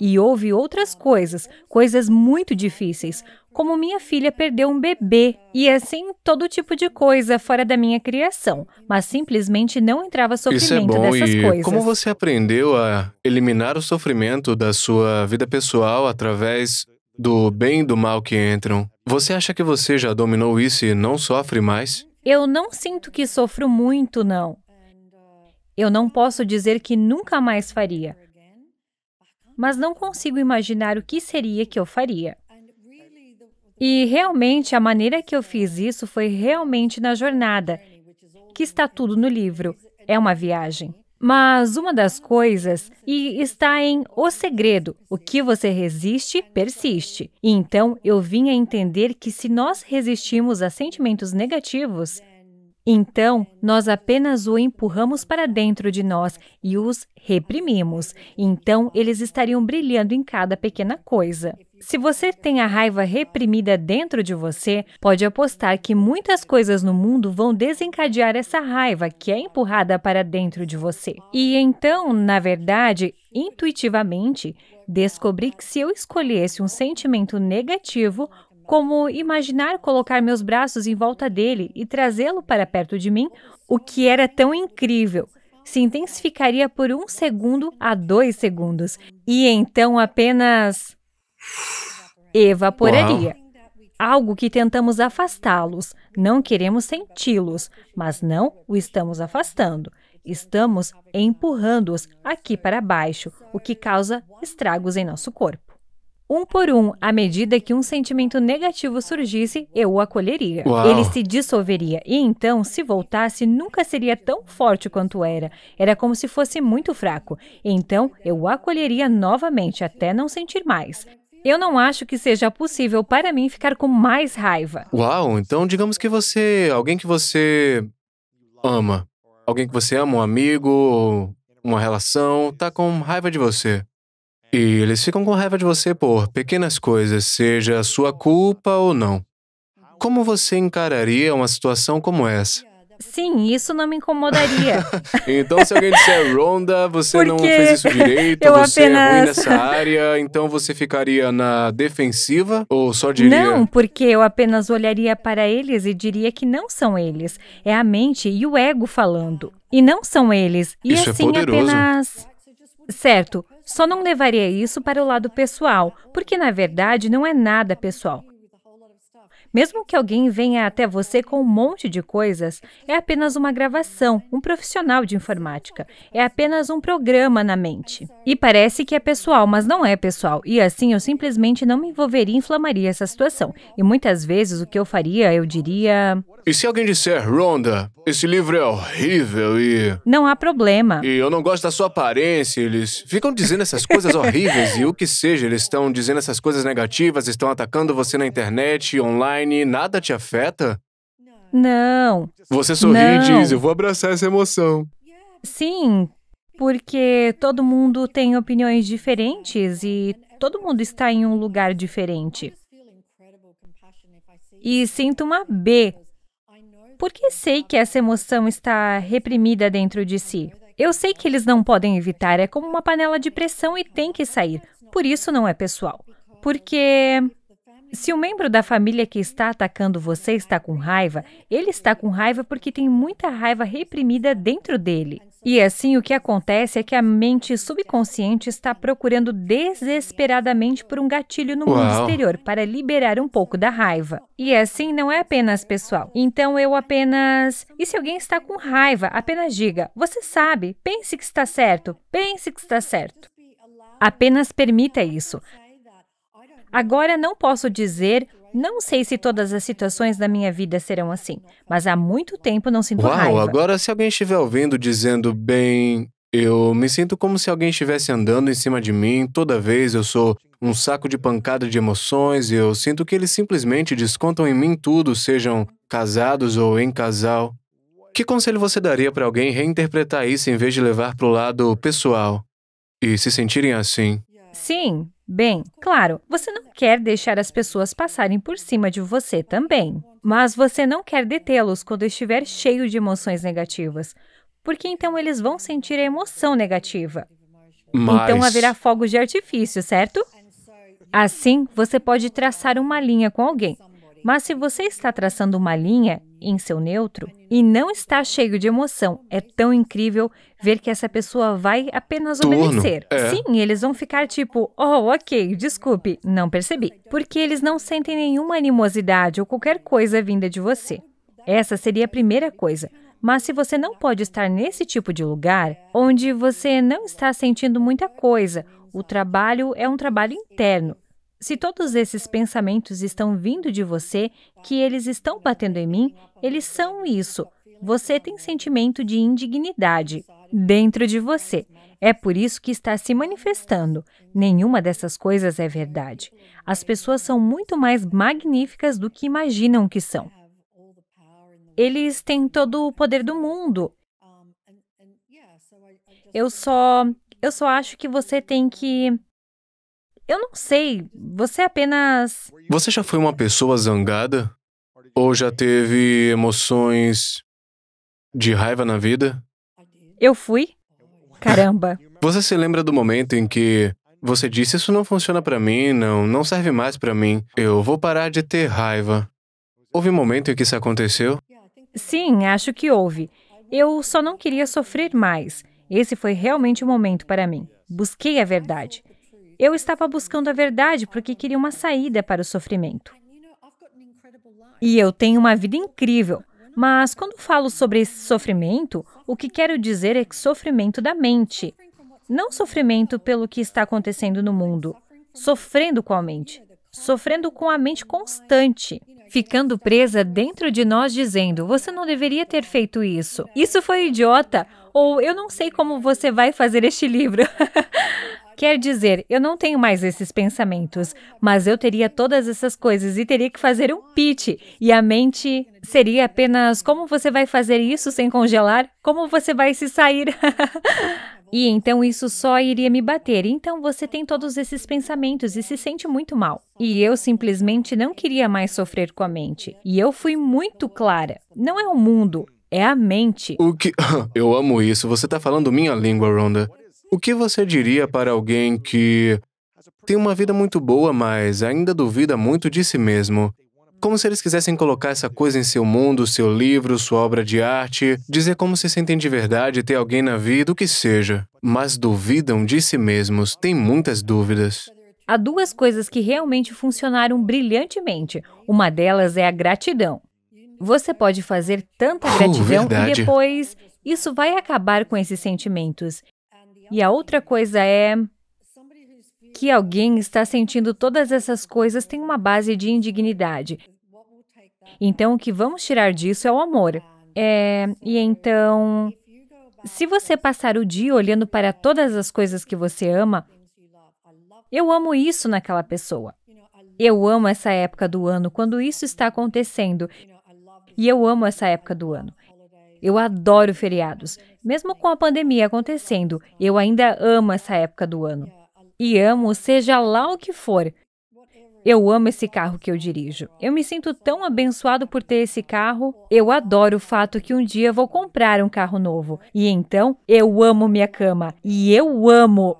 E houve outras coisas, coisas muito difíceis, como minha filha perdeu um bebê e, assim, todo tipo de coisa fora da minha criação, mas simplesmente não entrava sofrimento dessas coisas. Como você aprendeu a eliminar o sofrimento da sua vida pessoal através do bem e do mal que entram? Você acha que você já dominou isso e não sofre mais? Eu não sinto que sofro muito, não. Eu não posso dizer que nunca mais faria. Mas não consigo imaginar o que seria que eu faria. E, realmente, a maneira que eu fiz isso foi realmente na jornada, que está tudo no livro. É uma viagem. Mas uma das coisas e está em O Segredo, o que você resiste, persiste. E então, eu vim a entender que se nós resistimos a sentimentos negativos, então, nós apenas o empurramos para dentro de nós e os reprimimos. Então, eles estariam brilhando em cada pequena coisa. Se você tem a raiva reprimida dentro de você, pode apostar que muitas coisas no mundo vão desencadear essa raiva que é empurrada para dentro de você. E então, na verdade, intuitivamente, descobri que se eu escolhesse um sentimento negativo, como imaginar colocar meus braços em volta dele e trazê-lo para perto de mim, o que era tão incrível, se intensificaria por um segundo a dois segundos, e então apenas evaporaria. Uau. Algo que tentamos afastá-los, não queremos senti-los, mas não o estamos afastando. Estamos empurrando-os aqui para baixo, o que causa estragos em nosso corpo. Um por um, à medida que um sentimento negativo surgisse, eu o acolheria. Uau. Ele se dissolveria e então, se voltasse, nunca seria tão forte quanto era. Era como se fosse muito fraco. Então, eu o acolheria novamente, até não sentir mais. Eu não acho que seja possível para mim ficar com mais raiva. Uau, então digamos que você... Alguém que você ama. Alguém que você ama, um amigo, uma relação, tá com raiva de você. E eles ficam com raiva de você por pequenas coisas, seja sua culpa ou não. Como você encararia uma situação como essa? Sim, isso não me incomodaria. Então, se alguém disser, Rhonda, você Porque não fez isso direito, você apenas... é ruim nessa área, então você ficaria na defensiva ou só diria... Não, porque eu apenas olharia para eles e diria que não são eles. É a mente e o ego falando. E não são eles. E isso assim, é poderoso. Apenas... Certo, só não levaria isso para o lado pessoal, porque, na verdade, não é nada pessoal. Mesmo que alguém venha até você com um monte de coisas, é apenas uma gravação, um profissional de informática. É apenas um programa na mente. E parece que é pessoal, mas não é pessoal. E assim, eu simplesmente não me envolveria e inflamaria essa situação. E muitas vezes, o que eu faria, eu diria... E se alguém disser, Rhonda, esse livro é horrível e... Não há problema. E eu não gosto da sua aparência, eles ficam dizendo essas coisas horríveis e o que seja. Eles estão dizendo essas coisas negativas, estão atacando você na internet, online, nada te afeta? Não. Você sorri não. E diz, eu vou abraçar essa emoção. Sim, porque todo mundo tem opiniões diferentes e todo mundo está em um lugar diferente. E sinto uma B. Porque sei que essa emoção está reprimida dentro de si. Eu sei que eles não podem evitar, é como uma panela de pressão e tem que sair. Por isso não é pessoal. Porque se um membro da família que está atacando você está com raiva, ele está com raiva porque tem muita raiva reprimida dentro dele. E assim, o que acontece é que a mente subconsciente está procurando desesperadamente por um gatilho no Uau. Mundo exterior para liberar um pouco da raiva. E assim, não é apenas pessoal. Então, eu apenas... E se alguém está com raiva, apenas diga, você sabe, pense que está certo, pense que está certo. Apenas permita isso. Agora, não posso dizer, não sei se todas as situações da minha vida serão assim, mas há muito tempo não sinto Uau, raiva. Agora, se alguém estiver ouvindo dizendo, bem, eu me sinto como se alguém estivesse andando em cima de mim, toda vez eu sou um saco de pancada de emoções, e eu sinto que eles simplesmente descontam em mim tudo, sejam casados ou em casal. Que conselho você daria para alguém reinterpretar isso em vez de levar para o lado pessoal e se sentirem assim? Sim. Bem, claro, você não quer deixar as pessoas passarem por cima de você também. Mas você não quer detê-los quando estiver cheio de emoções negativas, porque então eles vão sentir a emoção negativa. Mas... Então haverá fogos de artifício, certo? Assim, você pode traçar uma linha com alguém. Mas se você está traçando uma linha em seu neutro e não está cheio de emoção, é tão incrível ver que essa pessoa vai apenas obedecer. É. Sim, eles vão ficar tipo, oh, ok, desculpe, não percebi. Porque eles não sentem nenhuma animosidade ou qualquer coisa vinda de você. Essa seria a primeira coisa. Mas se você não pode estar nesse tipo de lugar, onde você não está sentindo muita coisa, o trabalho é um trabalho interno. Se todos esses pensamentos estão vindo de você, que eles estão batendo em mim, eles são isso. Você tem sentimento de indignidade dentro de você. É por isso que está se manifestando. Nenhuma dessas coisas é verdade. As pessoas são muito mais magníficas do que imaginam que são. Eles têm todo o poder do mundo. Eu só, eu só acho que você tem que... Eu não sei, você apenas... Você já foi uma pessoa zangada? Ou já teve emoções de raiva na vida? Eu fui? Caramba. Você se lembra do momento em que você disse, isso não funciona pra mim, não, não serve mais pra mim, eu vou parar de ter raiva. Houve um momento em que isso aconteceu? Sim, acho que houve. Eu só não queria sofrer mais. Esse foi realmente o momento para mim. Busquei a verdade. Eu estava buscando a verdade porque queria uma saída para o sofrimento. E eu tenho uma vida incrível, mas quando falo sobre esse sofrimento, o que quero dizer é que sofrimento da mente, não sofrimento pelo que está acontecendo no mundo, sofrendo com a mente, sofrendo com a mente constante, ficando presa dentro de nós dizendo, você não deveria ter feito isso, isso foi idiota, ou eu não sei como você vai fazer este livro. Quer dizer, eu não tenho mais esses pensamentos, mas eu teria todas essas coisas e teria que fazer um pitch. E a mente seria apenas, como você vai fazer isso sem congelar? Como você vai se sair? E então isso só iria me bater. Então você tem todos esses pensamentos e se sente muito mal. E eu simplesmente não queria mais sofrer com a mente. E eu fui muito clara. Não é o mundo, é a mente. O que... Eu amo isso. Você está falando minha língua, Rhonda. O que você diria para alguém que tem uma vida muito boa, mas ainda duvida muito de si mesmo? Como se eles quisessem colocar essa coisa em seu mundo, seu livro, sua obra de arte, dizer como se sentem de verdade, ter alguém na vida, o que seja. Mas duvidam de si mesmos, têm muitas dúvidas. Há duas coisas que realmente funcionaram brilhantemente. Uma delas é a gratidão. Você pode fazer tanta gratidão uh, e depois isso vai acabar com esses sentimentos. E a outra coisa é que alguém está sentindo todas essas coisas tem uma base de indignidade. Então, o que vamos tirar disso é o amor. É, e então, se você passar o dia olhando para todas as coisas que você ama, eu amo isso naquela pessoa. Eu amo essa época do ano, quando isso está acontecendo. E eu amo essa época do ano. Eu adoro feriados. Mesmo com a pandemia acontecendo, eu ainda amo essa época do ano. E amo seja lá o que for. Eu amo esse carro que eu dirijo. Eu me sinto tão abençoado por ter esse carro. Eu adoro o fato que um dia vou comprar um carro novo. E então, eu amo minha cama. E eu amo.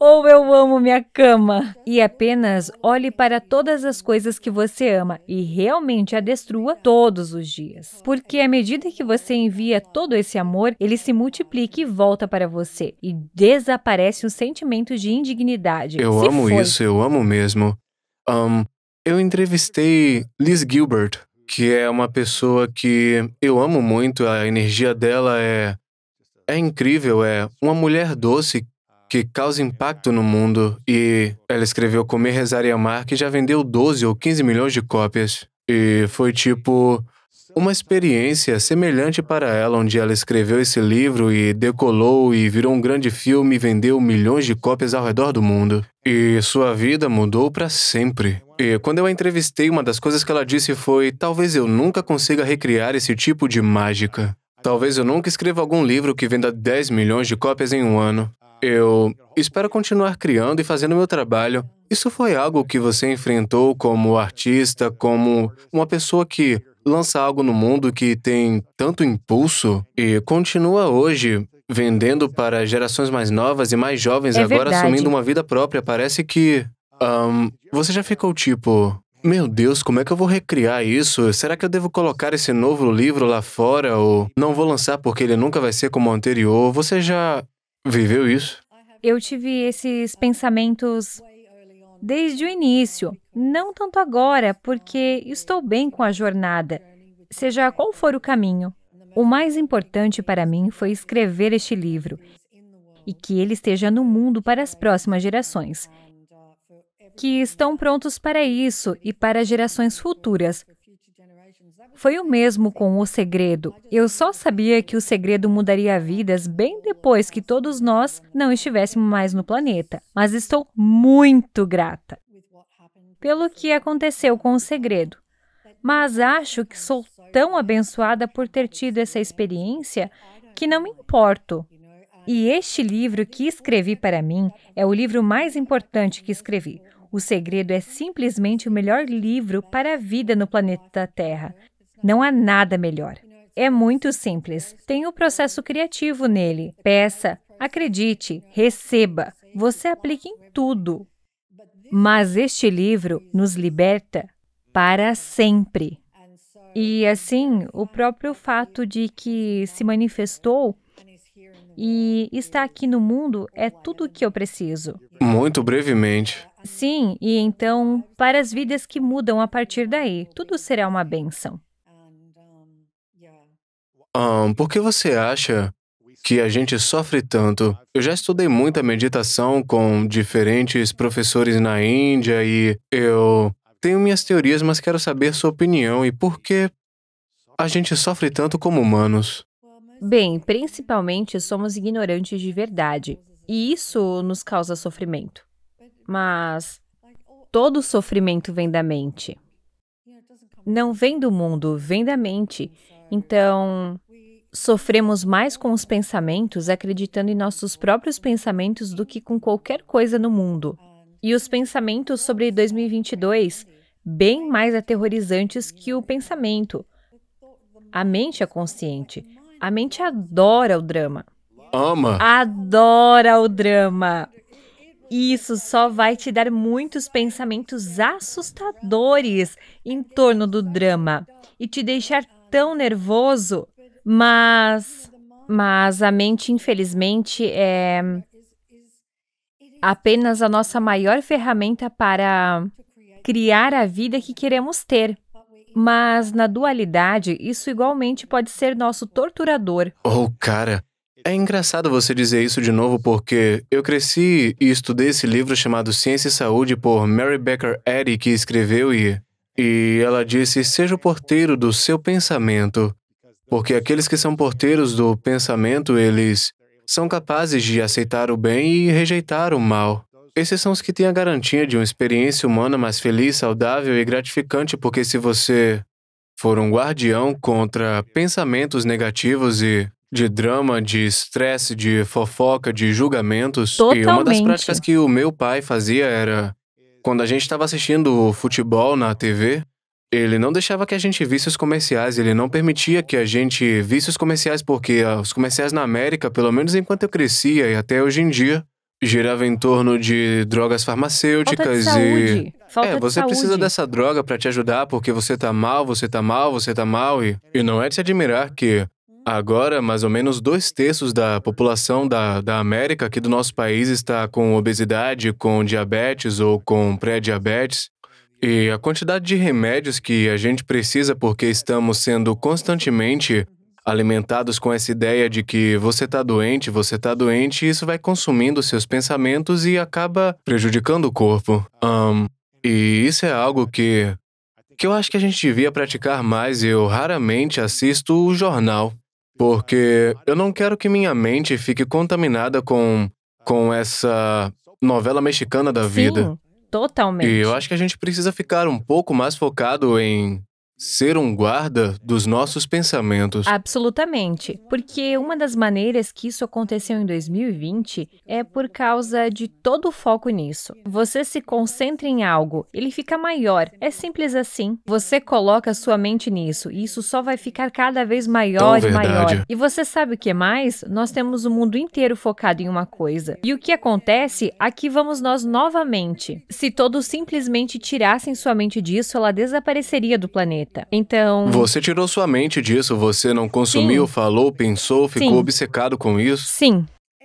Ou eu amo minha cama. E apenas olhe para todas as coisas que você ama e realmente a destrua todos os dias. Porque à medida que você envia todo esse amor, ele se multiplica e volta para você. E desaparece o sentimento de indignidade. Eu amo isso, eu amo mesmo. Um, eu entrevistei Liz Gilbert, que é uma pessoa que eu amo muito. A energia dela é, é incrível. É uma mulher doce que causa impacto no mundo, e ela escreveu Comer, Rezar e Amar, que já vendeu doze ou quinze milhões de cópias. E foi tipo uma experiência semelhante para ela, onde ela escreveu esse livro e decolou e virou um grande filme e vendeu milhões de cópias ao redor do mundo. E sua vida mudou para sempre. E quando eu a entrevistei, uma das coisas que ela disse foi: talvez eu nunca consiga recriar esse tipo de mágica. Talvez eu nunca escreva algum livro que venda dez milhões de cópias em um ano. Eu espero continuar criando e fazendo meu trabalho. Isso foi algo que você enfrentou como artista, como uma pessoa que lança algo no mundo que tem tanto impulso e continua hoje vendendo para gerações mais novas e mais jovens, é agora verdade. Assumindo uma vida própria. Parece que um, você já ficou tipo... Meu Deus, como é que eu vou recriar isso? Será que eu devo colocar esse novo livro lá fora? Ou não vou lançar porque ele nunca vai ser como o anterior? Você já viveu isso? Eu tive esses pensamentos desde o início. Não tanto agora, porque estou bem com a jornada, seja qual for o caminho. O mais importante para mim foi escrever este livro e que ele esteja no mundo para as próximas gerações, que estão prontos para isso e para gerações futuras. Foi o mesmo com O Segredo. Eu só sabia que O Segredo mudaria vidas bem depois que todos nós não estivéssemos mais no planeta. Mas estou muito grata pelo que aconteceu com O Segredo. Mas acho que sou tão abençoada por ter tido essa experiência que não me importo. E este livro que escrevi para mim é o livro mais importante que escrevi. O Segredo é simplesmente o melhor livro para a vida no planeta Terra. Não há nada melhor. É muito simples. Tem o processo criativo nele. Peça, acredite, receba. Você aplica em tudo. Mas este livro nos liberta para sempre. E assim, o próprio fato de que se manifestou e está aqui no mundo é tudo o que eu preciso. Muito brevemente. Sim, e então, para as vidas que mudam a partir daí, tudo será uma bênção. Um, por que você acha que a gente sofre tanto? Eu já estudei muita meditação com diferentes professores na Índia e eu tenho minhas teorias, mas quero saber sua opinião e por que a gente sofre tanto como humanos. Bem, principalmente somos ignorantes de verdade, e isso nos causa sofrimento. Mas todo sofrimento vem da mente. Não vem do mundo, vem da mente. Então, sofremos mais com os pensamentos, acreditando em nossos próprios pensamentos, do que com qualquer coisa no mundo. E os pensamentos sobre dois mil e vinte e dois, bem mais aterrorizantes que o pensamento. A mente é consciente. A mente adora o drama. Ama. Adora o drama. Isso só vai te dar muitos pensamentos assustadores em torno do drama e te deixar tão nervoso. Mas, mas a mente, infelizmente, é apenas a nossa maior ferramenta para criar a vida que queremos ter. Mas, na dualidade, isso igualmente pode ser nosso torturador. Oh, cara, é engraçado você dizer isso de novo, porque eu cresci e estudei esse livro chamado Ciência e Saúde, por Mary Baker Eddy, que escreveu, e, e ela disse: seja o porteiro do seu pensamento, porque aqueles que são porteiros do pensamento, eles são capazes de aceitar o bem e rejeitar o mal. Esses são os que têm a garantia de uma experiência humana mais feliz, saudável e gratificante, porque se você for um guardião contra pensamentos negativos e de drama, de estresse, de fofoca, de julgamentos... Totalmente. E uma das práticas que o meu pai fazia era, quando a gente estava assistindo futebol na T V, ele não deixava que a gente visse os comerciais, ele não permitia que a gente visse os comerciais, porque os comerciais na América, pelo menos enquanto eu crescia e até hoje em dia, girava em torno de drogas farmacêuticas e... Falta de saúde. É, você precisa dessa droga para te ajudar, porque você tá mal, você tá mal, você tá mal. E, e não é de se admirar que agora mais ou menos dois terços da população da, da América, aqui do nosso país, está com obesidade, com diabetes ou com pré-diabetes. E a quantidade de remédios que a gente precisa, porque estamos sendo constantemente alimentados com essa ideia de que você está doente, você está doente, e isso vai consumindo seus pensamentos e acaba prejudicando o corpo. Um, e isso é algo que, que eu acho que a gente devia praticar mais. Eu raramente assisto o jornal, porque eu não quero que minha mente fique contaminada com, com essa novela mexicana da vida. Sim, totalmente. E eu acho que a gente precisa ficar um pouco mais focado em ser um guarda dos nossos pensamentos. Absolutamente. Porque uma das maneiras que isso aconteceu em dois mil e vinte é por causa de todo o foco nisso. Você se concentra em algo, ele fica maior. É simples assim. Você coloca a sua mente nisso e isso só vai ficar cada vez maior e maior. E você sabe o que mais? Nós temos o mundo inteiro focado em uma coisa. E o que acontece? Aqui vamos nós novamente. Se todos simplesmente tirassem sua mente disso, ela desapareceria do planeta. Então... Você tirou sua mente disso, você não consumiu, sim, falou, pensou, ficou, sim, obcecado com isso? Sim.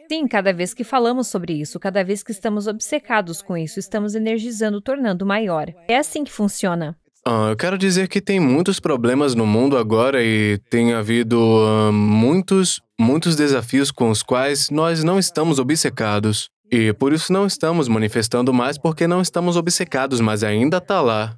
Sim, cada vez que falamos sobre isso, cada vez que estamos obcecados com isso, estamos energizando, tornando maior. É assim que funciona. Ah, eu quero dizer que tem muitos problemas no mundo agora e tem havido uh, muitos, muitos desafios com os quais nós não estamos obcecados. E por isso não estamos manifestando mais, porque não estamos obcecados, mas ainda está lá.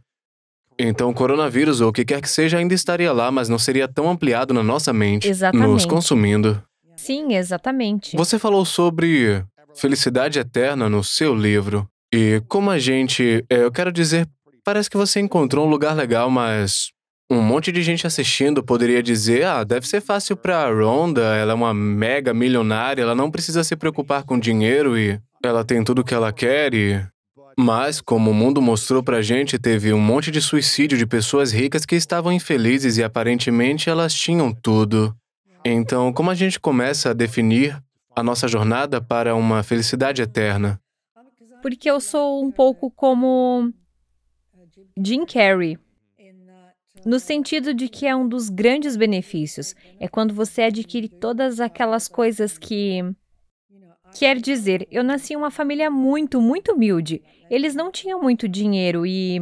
Então, o coronavírus ou o que quer que seja ainda estaria lá, mas não seria tão ampliado na nossa mente, exatamente, nos consumindo. Sim, exatamente. Você falou sobre felicidade eterna no seu livro. E como a gente... Eu quero dizer, parece que você encontrou um lugar legal, mas um monte de gente assistindo poderia dizer, ah, deve ser fácil pra Rhonda, ela é uma mega milionária, ela não precisa se preocupar com dinheiro e ela tem tudo o que ela quer e... Mas, como o mundo mostrou pra gente, teve um monte de suicídio de pessoas ricas que estavam infelizes e aparentemente elas tinham tudo. Então, como a gente começa a definir a nossa jornada para uma felicidade eterna? Porque eu sou um pouco como Jim Carrey, no sentido de que é um dos grandes benefícios. É quando você adquire todas aquelas coisas que... Quer dizer, eu nasci em uma família muito, muito humilde. Eles não tinham muito dinheiro e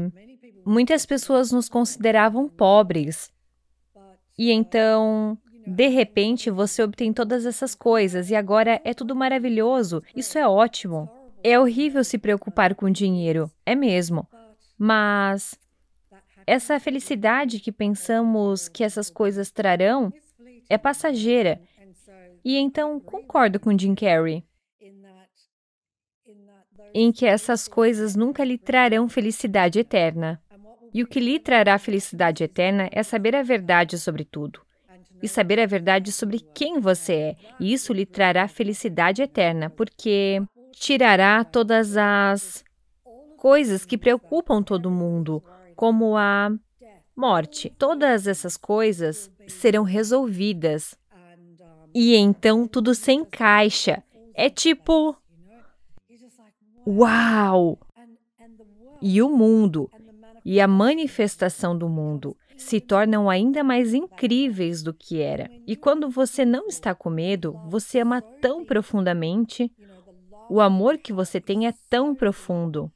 muitas pessoas nos consideravam pobres. E então, de repente, você obtém todas essas coisas e agora é tudo maravilhoso. Isso é ótimo. É horrível se preocupar com dinheiro, é mesmo. Mas essa felicidade que pensamos que essas coisas trarão é passageira. E então, concordo com Jim Carrey, em que essas coisas nunca lhe trarão felicidade eterna. E o que lhe trará felicidade eterna é saber a verdade sobre tudo. E saber a verdade sobre quem você é. E isso lhe trará felicidade eterna, porque tirará todas as coisas que preocupam todo mundo, como a morte. Todas essas coisas serão resolvidas. E então tudo se encaixa. É tipo... Uau! E o mundo, e a manifestação do mundo, se tornam ainda mais incríveis do que era. E quando você não está com medo, você ama tão profundamente, o amor que você tem é tão profundo.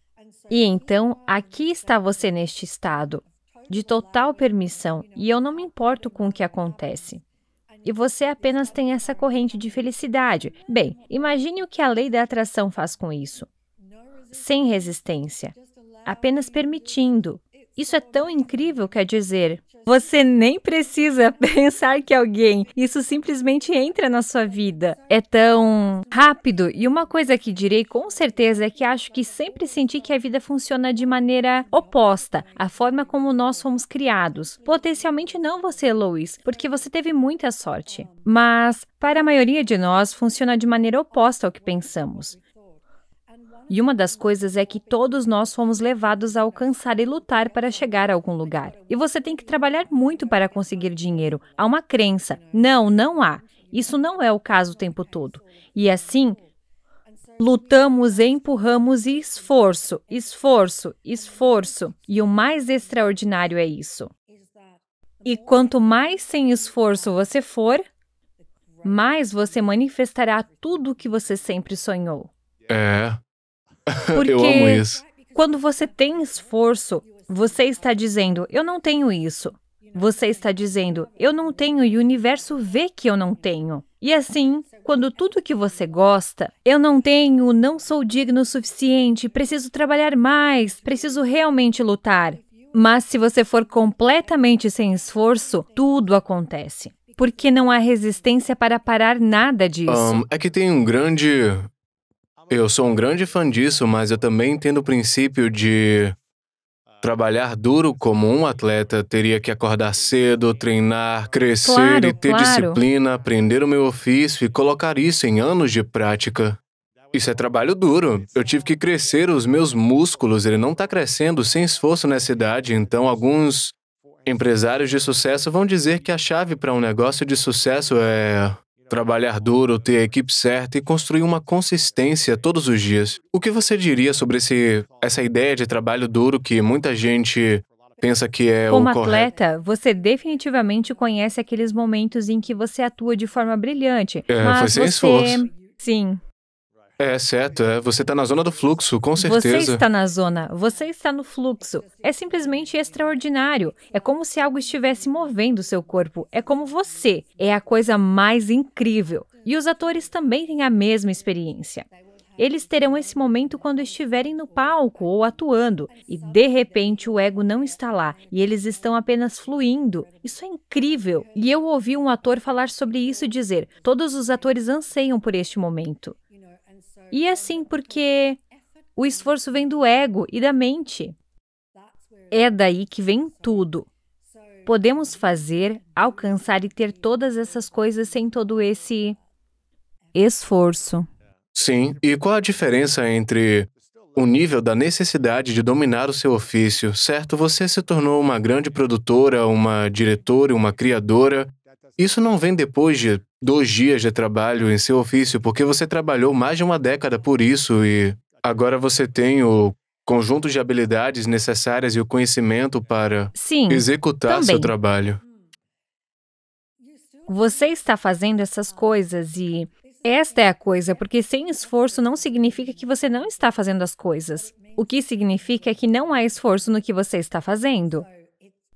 E então, aqui está você neste estado, de total permissão, e eu não me importo com o que acontece. E você apenas tem essa corrente de felicidade. Bem, imagine o que a lei da atração faz com isso. Sem resistência, apenas permitindo. Isso é tão incrível, quer dizer, você nem precisa pensar que alguém, isso simplesmente entra na sua vida. É tão rápido. E uma coisa que direi com certeza é que acho que sempre senti que a vida funciona de maneira oposta, a forma como nós fomos criados. Potencialmente não você, Louis, porque você teve muita sorte. Mas, para a maioria de nós, funciona de maneira oposta ao que pensamos. E uma das coisas é que todos nós fomos levados a alcançar e lutar para chegar a algum lugar. E você tem que trabalhar muito para conseguir dinheiro. Há uma crença. Não, não há. Isso não é o caso o tempo todo. E assim, lutamos, empurramos e esforço, esforço, esforço. E o mais extraordinário é isso. E quanto mais sem esforço você for, mais você manifestará tudo o que você sempre sonhou. É... Porque eu amo isso. Quando você tem esforço, você está dizendo, eu não tenho isso. Você está dizendo, eu não tenho e o universo vê que eu não tenho. E assim, quando tudo que você gosta, eu não tenho, não sou digno o suficiente, preciso trabalhar mais, preciso realmente lutar. Mas se você for completamente sem esforço, tudo acontece. Porque não há resistência para parar nada disso. Um, é que tem um grande... Eu sou um grande fã disso, mas eu também entendo o princípio de... Trabalhar duro como um atleta, teria que acordar cedo, treinar, crescer claro, e ter claro. disciplina, aprender o meu ofício e colocar isso em anos de prática. Isso é trabalho duro. Eu tive que crescer os meus músculos, ele não está crescendo sem esforço nessa idade, então alguns empresários de sucesso vão dizer que a chave para um negócio de sucesso é... Trabalhar duro, ter a equipe certa e construir uma consistência todos os dias. O que você diria sobre esse, essa ideia de trabalho duro que muita gente pensa que é o correto? Como atleta, você definitivamente conhece aqueles momentos em que você atua de forma brilhante. É, mas foi sem você... esforço. Sim. É, certo. É. Você está na zona do fluxo, com certeza. Você está na zona. Você está no fluxo. É simplesmente extraordinário. É como se algo estivesse movendo o seu corpo. É como você. É a coisa mais incrível. E os atores também têm a mesma experiência. Eles terão esse momento quando estiverem no palco ou atuando. E, de repente, o ego não está lá. E eles estão apenas fluindo. Isso é incrível. E eu ouvi um ator falar sobre isso e dizer: todos os atores anseiam por este momento. E assim, porque o esforço vem do ego e da mente. É daí que vem tudo. Podemos fazer, alcançar e ter todas essas coisas sem todo esse esforço. Sim, e qual a diferença entre o nível da necessidade de dominar o seu ofício? Certo, você se tornou uma grande produtora, uma diretora, uma criadora. Isso não vem depois de dois dias de trabalho em seu ofício, porque você trabalhou mais de uma década por isso e agora você tem o conjunto de habilidades necessárias e o conhecimento para Sim, executar também. seu trabalho. Você está fazendo essas coisas e esta é a coisa, porque sem esforço não significa que você não está fazendo as coisas. O que significa é que não há esforço no que você está fazendo.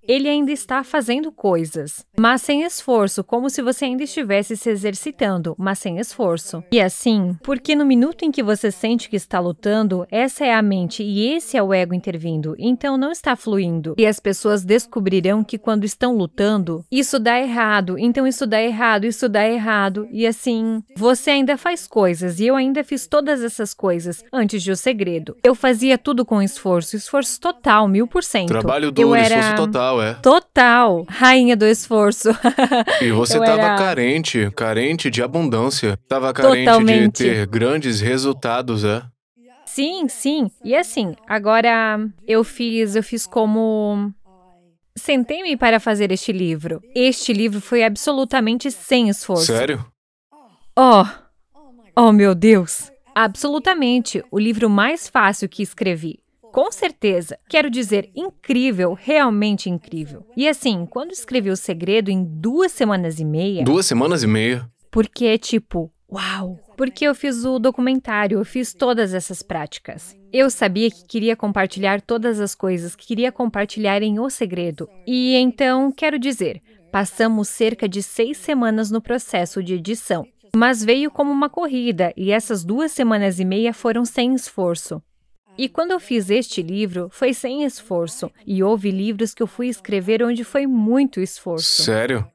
Ele ainda está fazendo coisas, mas sem esforço, como se você ainda estivesse se exercitando, mas sem esforço. E assim, porque no minuto em que você sente que está lutando, essa é a mente e esse é o ego intervindo, então não está fluindo. E as pessoas descobrirão que quando estão lutando, isso dá errado, então isso dá errado, isso dá errado, e assim, você ainda faz coisas, e eu ainda fiz todas essas coisas, antes de O Segredo. Eu fazia tudo com esforço, esforço total, mil por cento. Trabalho duro, era... esforço total. É. Total, rainha do esforço. E você estava era... carente, carente de abundância. Estava carente Totalmente. de ter grandes resultados, é? Sim, sim. E assim, agora eu fiz, eu fiz como... Sentei-me para fazer este livro. Este livro foi absolutamente sem esforço. Sério? Oh, oh meu Deus. Absolutamente, o livro mais fácil que escrevi. Com certeza. Quero dizer, incrível, realmente incrível. E assim, quando escrevi O Segredo em duas semanas e meia... Duas semanas e meia? Porque é tipo, uau! Porque eu fiz o documentário, eu fiz todas essas práticas. Eu sabia que queria compartilhar todas as coisas, que queria compartilhar em O Segredo. E então, quero dizer, passamos cerca de seis semanas no processo de edição. Mas veio como uma corrida, e essas duas semanas e meia foram sem esforço. E quando eu fiz este livro, foi sem esforço. E houve livros que eu fui escrever onde foi muito esforço. Sério?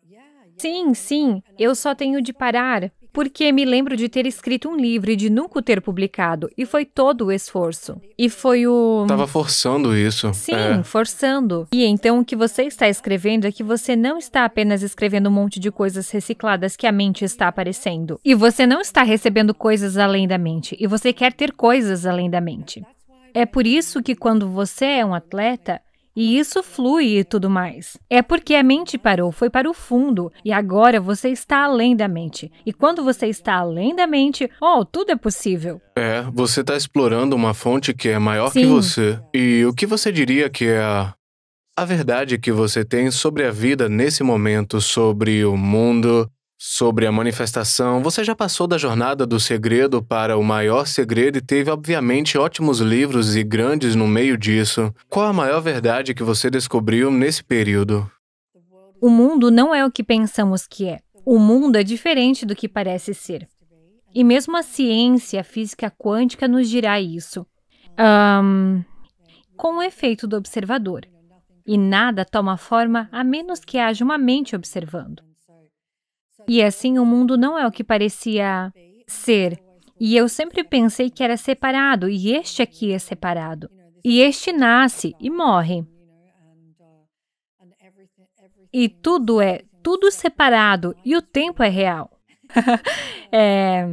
Sim, sim. Eu só tenho de parar. Porque me lembro de ter escrito um livro e de nunca o ter publicado. E foi todo o esforço. E foi o... Tava forçando isso. Sim, é. forçando. E então o que você está escrevendo é que você não está apenas escrevendo um monte de coisas recicladas que a mente está aparecendo. E você não está recebendo coisas além da mente. E você quer ter coisas além da mente. É por isso que quando você é um atleta, e isso flui e tudo mais. É porque a mente parou, foi para o fundo, e agora você está além da mente. E quando você está além da mente, oh, tudo é possível. É, você está explorando uma fonte que é maior Sim. que você. E o que você diria que é a, a verdade que você tem sobre a vida nesse momento, sobre o mundo... Sobre a manifestação, você já passou da jornada do segredo para o maior segredo e teve, obviamente, ótimos livros e grandes no meio disso. Qual a maior verdade que você descobriu nesse período? O mundo não é o que pensamos que é. O mundo é diferente do que parece ser. E mesmo a ciência, a física quântica nos dirá isso. Um, com o efeito do observador. E nada toma forma a menos que haja uma mente observando. E assim, o mundo não é o que parecia ser. E eu sempre pensei que era separado, e este aqui é separado. E este nasce e morre. E tudo é, tudo separado, e o tempo é real. é,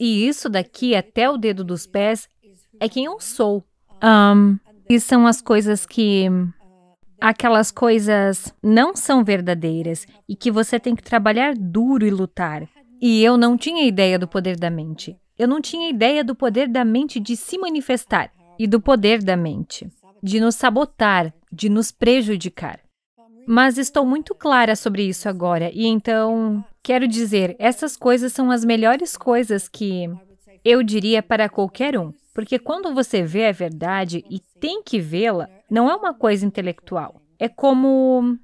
e isso daqui, até o dedo dos pés, é quem eu sou. Um, e são as coisas que... Aquelas coisas não são verdadeiras e que você tem que trabalhar duro e lutar. E eu não tinha ideia do poder da mente. Eu não tinha ideia do poder da mente de se manifestar e do poder da mente, de nos sabotar, de nos prejudicar. Mas estou muito clara sobre isso agora e então, quero dizer, essas coisas são as melhores coisas que eu diria para qualquer um. Porque quando você vê a verdade e tem que vê-la, não é uma coisa intelectual. É como...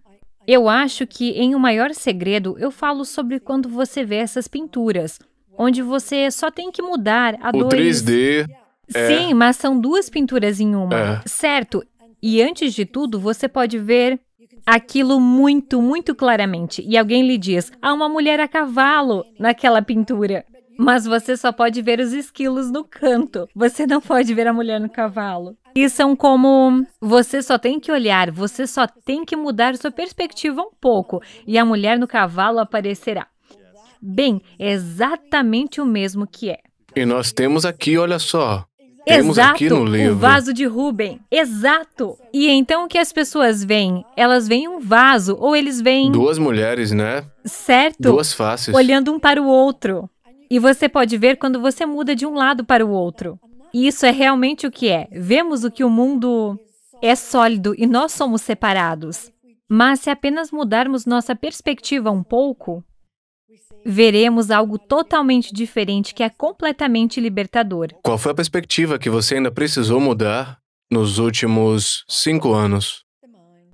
Eu acho que em O Maior Segredo, eu falo sobre quando você vê essas pinturas, onde você só tem que mudar a dois... O três D... Sim, é... mas são duas pinturas em uma. É. Certo. E antes de tudo, você pode ver aquilo muito, muito claramente. E alguém lhe diz, há uma mulher a cavalo naquela pintura. Mas você só pode ver os esquilos no canto. Você não pode ver a mulher no cavalo. E são como... Você só tem que olhar, você só tem que mudar sua perspectiva um pouco. E a mulher no cavalo aparecerá. Bem, é exatamente o mesmo que é. E nós temos aqui, olha só. Temos Exato, aqui no livro. O vaso de Rubem. Exato. E então o que as pessoas veem? Elas veem um vaso ou eles veem... Duas mulheres, né? Certo. Duas faces. Olhando um para o outro. E você pode ver quando você muda de um lado para o outro. E isso é realmente o que é. Vemos o que o mundo é sólido e nós somos separados. Mas se apenas mudarmos nossa perspectiva um pouco, veremos algo totalmente diferente que é completamente libertador. Qual foi a perspectiva que você ainda precisou mudar nos últimos cinco anos?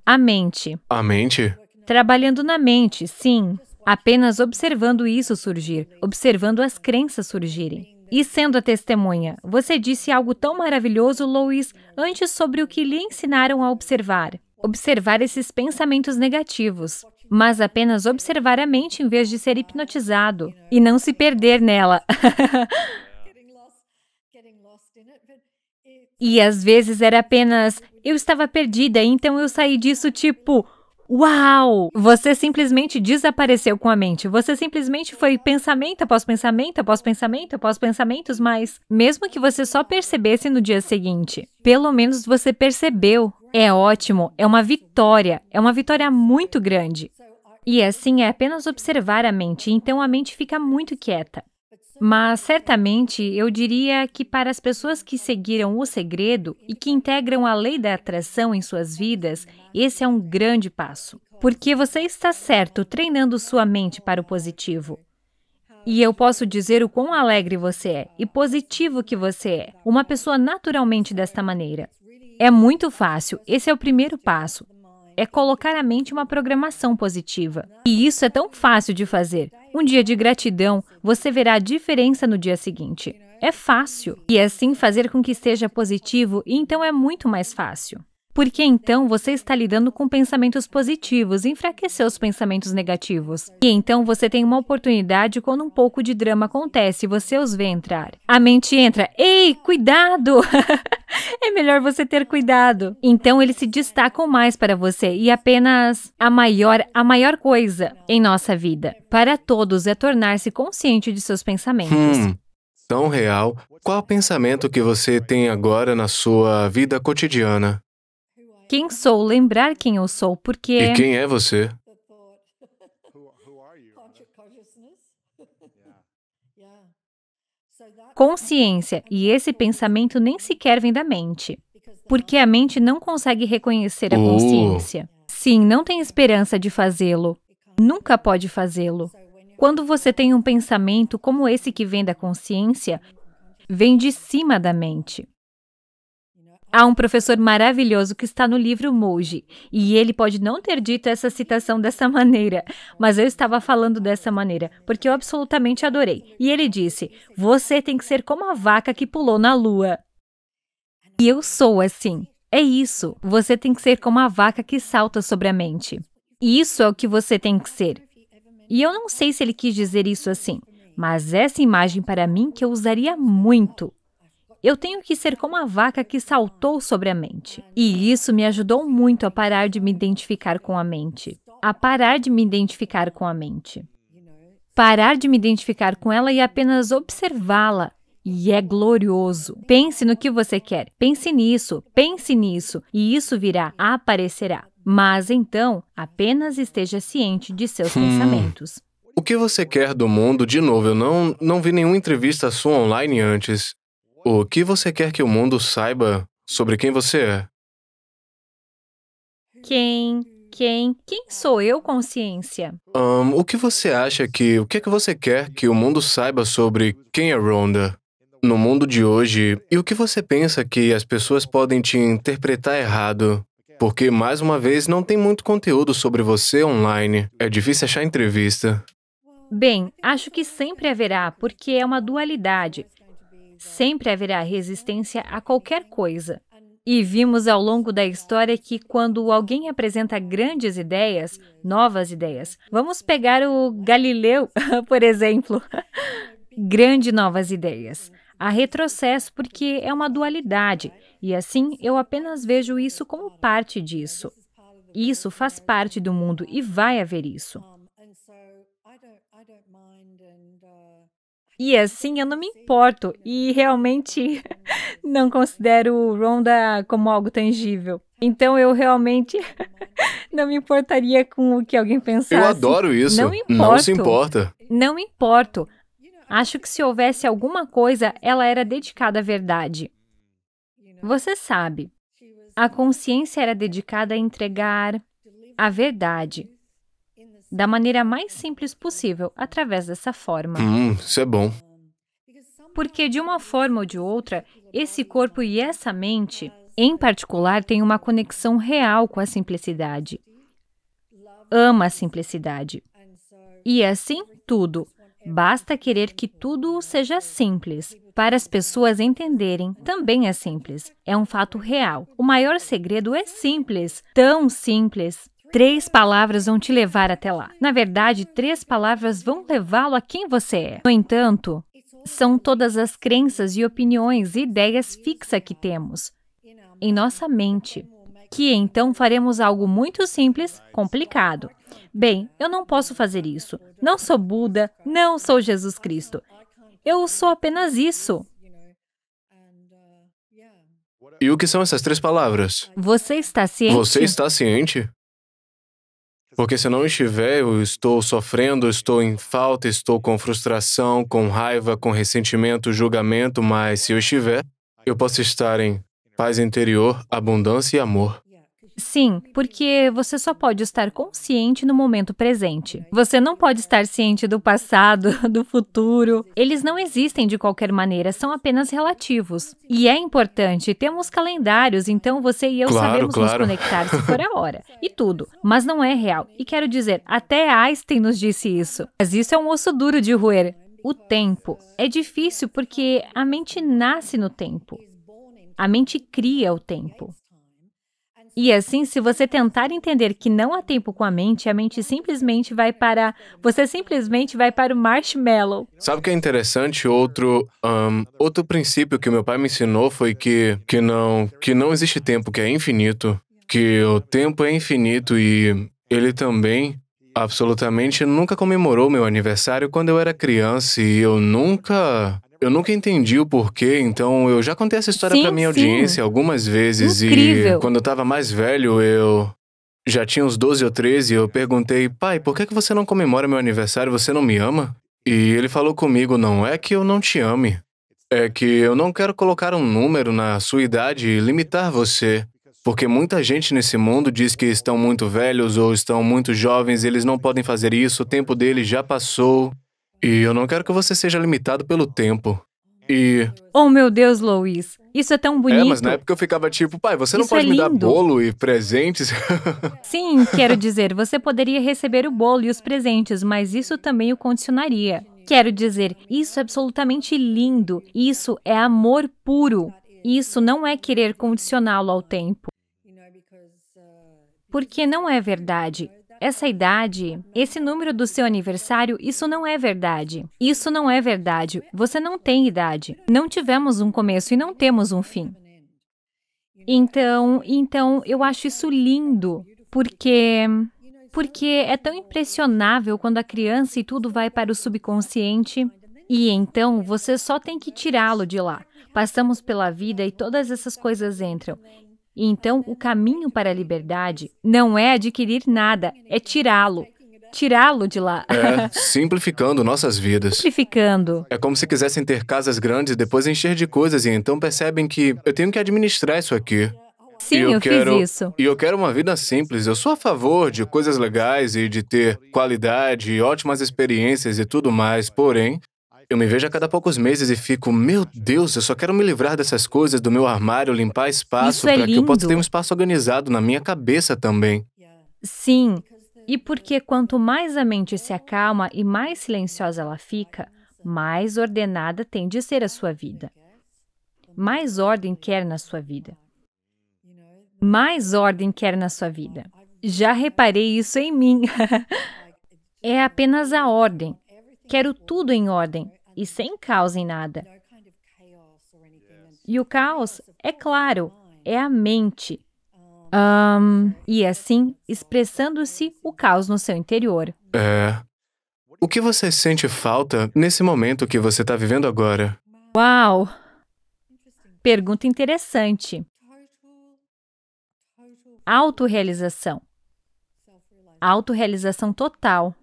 A mente. A mente? Trabalhando na mente, sim. Apenas observando isso surgir, observando as crenças surgirem. E sendo a testemunha, você disse algo tão maravilhoso, Lois, antes sobre o que lhe ensinaram a observar. Observar esses pensamentos negativos, mas apenas observar a mente em vez de ser hipnotizado e não se perder nela. E às vezes era apenas, eu estava perdida, então eu saí disso tipo... Uau! Você simplesmente desapareceu com a mente. Você simplesmente foi pensamento após pensamento, após pensamento, após pensamentos, mas mesmo que você só percebesse no dia seguinte, pelo menos você percebeu. É ótimo, é uma vitória, é uma vitória muito grande. E assim é apenas observar a mente, então a mente fica muito quieta. Mas certamente eu diria que para as pessoas que seguiram o segredo e que integram a lei da atração em suas vidas, esse é um grande passo. Porque você está certo treinando sua mente para o positivo. E eu posso dizer o quão alegre você é e positivo que você é. Uma pessoa naturalmente desta maneira. É muito fácil, esse é o primeiro passo. É colocar à mente uma programação positiva. E isso é tão fácil de fazer. Um dia de gratidão, você verá a diferença no dia seguinte. É fácil. E assim fazer com que seja positivo, e então é muito mais fácil. Porque então você está lidando com pensamentos positivos, enfraqueceu os pensamentos negativos. E então você tem uma oportunidade quando um pouco de drama acontece, você os vê entrar. A mente entra, ei, cuidado! É melhor você ter cuidado. Então eles se destacam mais para você e apenas a maior, a maior coisa em nossa vida. Para todos é tornar-se consciente de seus pensamentos. Hum, tão real. Qual pensamento que você tem agora na sua vida cotidiana? Quem sou, lembrar quem eu sou, porque... E quem é você? Consciência, e esse pensamento nem sequer vem da mente, porque a mente não consegue reconhecer a consciência. Uh. Sim, não tem esperança de fazê-lo, nunca pode fazê-lo. Quando você tem um pensamento como esse que vem da consciência, vem de cima da mente. Há um professor maravilhoso que está no livro Moji, e ele pode não ter dito essa citação dessa maneira, mas eu estava falando dessa maneira, porque eu absolutamente adorei. E ele disse, você tem que ser como a vaca que pulou na lua. E eu sou assim. É isso. Você tem que ser como a vaca que salta sobre a mente. Isso é o que você tem que ser. E eu não sei se ele quis dizer isso assim, mas essa imagem para mim que eu usaria muito. Eu tenho que ser como a vaca que saltou sobre a mente. E isso me ajudou muito a parar de me identificar com a mente. A parar de me identificar com a mente. Parar de me identificar com ela e apenas observá-la. E é glorioso. Pense no que você quer. Pense nisso. Pense nisso. E isso virá, aparecerá. Mas então, apenas esteja ciente de seus hum. pensamentos. O que você quer do mundo? De novo, eu não, não vi nenhuma entrevista sua online antes. O que você quer que o mundo saiba sobre quem você é? Quem? Quem? Quem sou eu, consciência? Um, o que você acha que... O que é que você quer que o mundo saiba sobre quem é Rhonda no mundo de hoje? E o que você pensa que as pessoas podem te interpretar errado? Porque, mais uma vez, não tem muito conteúdo sobre você online. É difícil achar entrevista. Bem, acho que sempre haverá, porque é uma dualidade. Sempre haverá resistência a qualquer coisa. E vimos ao longo da história que quando alguém apresenta grandes ideias, novas ideias... Vamos pegar o Galileu, por exemplo. Grande novas ideias. Há retrocesso porque é uma dualidade. E assim, eu apenas vejo isso como parte disso. Isso faz parte do mundo e vai haver isso. E assim, eu não me importo e realmente não considero Rhonda como algo tangível. Então, eu realmente não me importaria com o que alguém pensasse. Eu adoro isso. Não importo. Não se importa. Não me importo. Acho que se houvesse alguma coisa, ela era dedicada à verdade. Você sabe, a consciência era dedicada a entregar a verdade. Da maneira mais simples possível, através dessa forma. Hum, isso é bom. Porque, de uma forma ou de outra, esse corpo e essa mente, em particular, têm uma conexão real com a simplicidade. Ama a simplicidade. E assim, tudo. Basta querer que tudo seja simples. Para as pessoas entenderem, também é simples. É um fato real. O maior segredo é simples. Tão simples. Três palavras vão te levar até lá. Na verdade, três palavras vão levá-lo a quem você é. No entanto, são todas as crenças e opiniões e ideias fixas que temos em nossa mente, que então faremos algo muito simples, complicado. Bem, eu não posso fazer isso. Não sou Buda, não sou Jesus Cristo. Eu sou apenas isso. E o que são essas três palavras? Você está ciente? Você está ciente? Porque se não estiver, eu estou sofrendo, estou em falta, estou com frustração, com raiva, com ressentimento, julgamento, mas se eu estiver, eu posso estar em paz interior, abundância e amor. Sim, porque você só pode estar consciente no momento presente. Você não pode estar ciente do passado, do futuro. Eles não existem de qualquer maneira, são apenas relativos. E é importante, temos calendários, então você e eu claro, sabemos claro. nos conectar se for a hora. E tudo, mas não é real. E quero dizer, até Einstein nos disse isso. Mas isso é um osso duro de roer. O tempo. É difícil porque a mente nasce no tempo. A mente cria o tempo. E assim, se você tentar entender que não há tempo com a mente, a mente simplesmente vai para... Você simplesmente vai para o marshmallow. Sabe o que é interessante? Outro, um, outro princípio que meu pai me ensinou foi que, que, não, que não existe tempo, que é infinito. Que o tempo é infinito e ele também absolutamente nunca comemorou meu aniversário quando eu era criança e eu nunca... Eu nunca entendi o porquê, então eu já contei essa história para minha sim. audiência algumas vezes. Incrível. E quando eu estava mais velho, eu já tinha uns doze ou treze, eu perguntei, pai, por que, que você não comemora meu aniversário, você não me ama? E ele falou comigo, não é que eu não te ame, é que eu não quero colocar um número na sua idade e limitar você. Porque muita gente nesse mundo diz que estão muito velhos ou estão muito jovens, eles não podem fazer isso, o tempo deles já passou. E eu não quero que você seja limitado pelo tempo. E... Oh, meu Deus, Louise. Isso é tão bonito. É, mas na época eu ficava tipo, pai, você não Isso pode é me dar bolo e presentes? Sim, quero dizer, você poderia receber o bolo e os presentes, mas isso também o condicionaria. Quero dizer, isso é absolutamente lindo. Isso é amor puro. Isso não é querer condicioná-lo ao tempo. Porque não é verdade. Essa idade, esse número do seu aniversário, isso não é verdade. Isso não é verdade. Você não tem idade. Não tivemos um começo e não temos um fim. Então, então eu acho isso lindo, porque, porque é tão impressionável quando a criança e tudo vai para o subconsciente e então você só tem que tirá-lo de lá. Passamos pela vida e todas essas coisas entram. Então, o caminho para a liberdade não é adquirir nada, é tirá-lo. Tirá-lo de lá. É, simplificando nossas vidas. Simplificando. É como se quisessem ter casas grandes e depois encher de coisas, e então percebem que eu tenho que administrar isso aqui. Sim, eu, eu quero, fiz isso. E eu quero uma vida simples. Eu sou a favor de coisas legais e de ter qualidade e ótimas experiências e tudo mais, porém... Eu me vejo a cada poucos meses e fico, meu Deus, eu só quero me livrar dessas coisas do meu armário, limpar espaço para que eu possa ter um espaço organizado na minha cabeça também. Sim, e porque quanto mais a mente se acalma e mais silenciosa ela fica, mais ordenada tem de ser a sua vida. Mais ordem quer na sua vida. Mais ordem quer na sua vida. Já reparei isso em mim. É apenas a ordem. Quero tudo em ordem. E sem caos em nada. E o caos, é claro, é a mente. Um, e assim, expressando-se o caos no seu interior. É. O que você sente falta nesse momento que você está vivendo agora? Uau! Pergunta interessante. Autorealização. Autorealização total.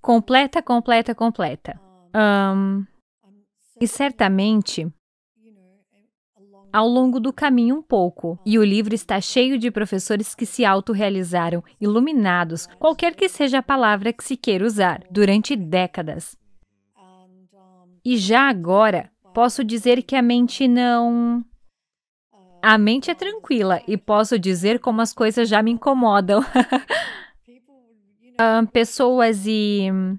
Completa, completa, completa. Um, e certamente, ao longo do caminho um pouco. E o livro está cheio de professores que se autorrealizaram, iluminados, qualquer que seja a palavra que se queira usar, durante décadas. E já agora, posso dizer que a mente não... A mente é tranquila e posso dizer como as coisas já me incomodam. Um, pessoas e um,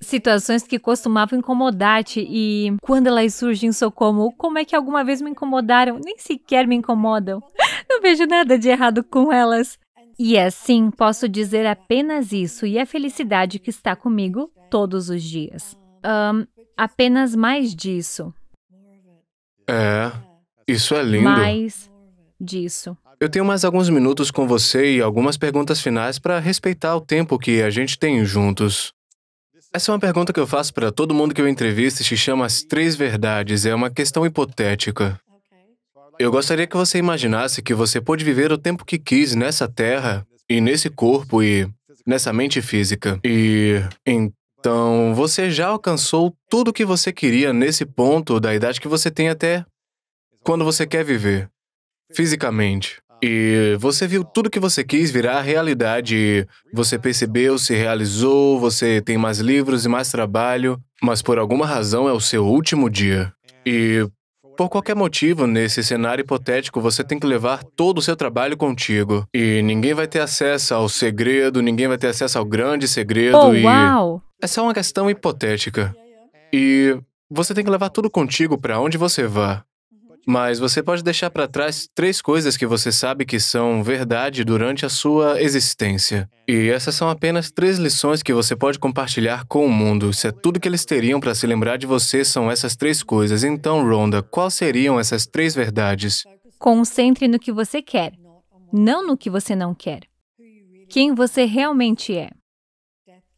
situações que costumavam incomodar-te e quando elas surgem sou como, como é que alguma vez me incomodaram? Nem sequer me incomodam. Não vejo nada de errado com elas. E assim, posso dizer apenas isso e a felicidade que está comigo todos os dias. Um, apenas mais disso. É, isso é lindo. Mais disso. Eu tenho mais alguns minutos com você e algumas perguntas finais para respeitar o tempo que a gente tem juntos. Essa é uma pergunta que eu faço para todo mundo que eu entrevisto e se chama As Três Verdades. É uma questão hipotética. Eu gostaria que você imaginasse que você pôde viver o tempo que quis nessa terra e nesse corpo e nessa mente física. E então você já alcançou tudo o que você queria nesse ponto da idade que você tem até quando você quer viver, fisicamente. E você viu tudo que você quis virar realidade. Você percebeu, se realizou, você tem mais livros e mais trabalho, mas por alguma razão é o seu último dia. E por qualquer motivo, nesse cenário hipotético, você tem que levar todo o seu trabalho contigo. E ninguém vai ter acesso ao segredo, ninguém vai ter acesso ao grande segredo. Oh, e... uau! É só uma questão hipotética. E você tem que levar tudo contigo para onde você vá. Mas você pode deixar para trás três coisas que você sabe que são verdade durante a sua existência. E essas são apenas três lições que você pode compartilhar com o mundo. Se é tudo que eles teriam para se lembrar de você, são essas três coisas. Então, Rhonda, quais seriam essas três verdades? Concentre no que você quer, não no que você não quer. Quem você realmente é.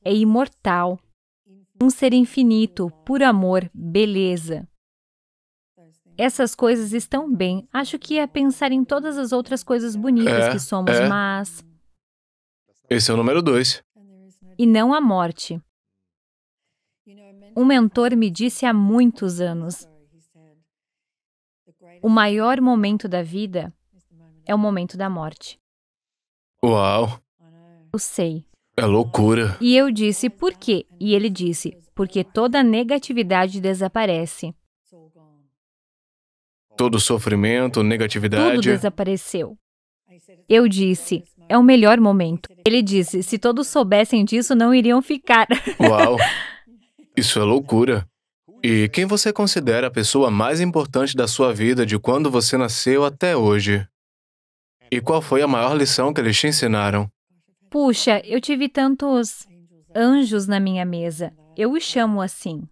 É imortal. Um ser infinito, por amor, beleza. Essas coisas estão bem. Acho que é pensar em todas as outras coisas bonitas é, que somos, é. mas... Esse é o número dois. E não a morte. Um mentor me disse há muitos anos, o maior momento da vida é o momento da morte. Uau! Eu sei. É loucura. E eu disse, por quê? E ele disse, porque toda negatividade desaparece. Todo sofrimento, negatividade... Tudo desapareceu. Eu disse, é o melhor momento. Ele disse, se todos soubessem disso, não iriam ficar. Uau! Isso é loucura. E quem você considera a pessoa mais importante da sua vida de quando você nasceu até hoje? E qual foi a maior lição que eles te ensinaram? Puxa, eu tive tantos anjos na minha mesa. Eu os chamo assim.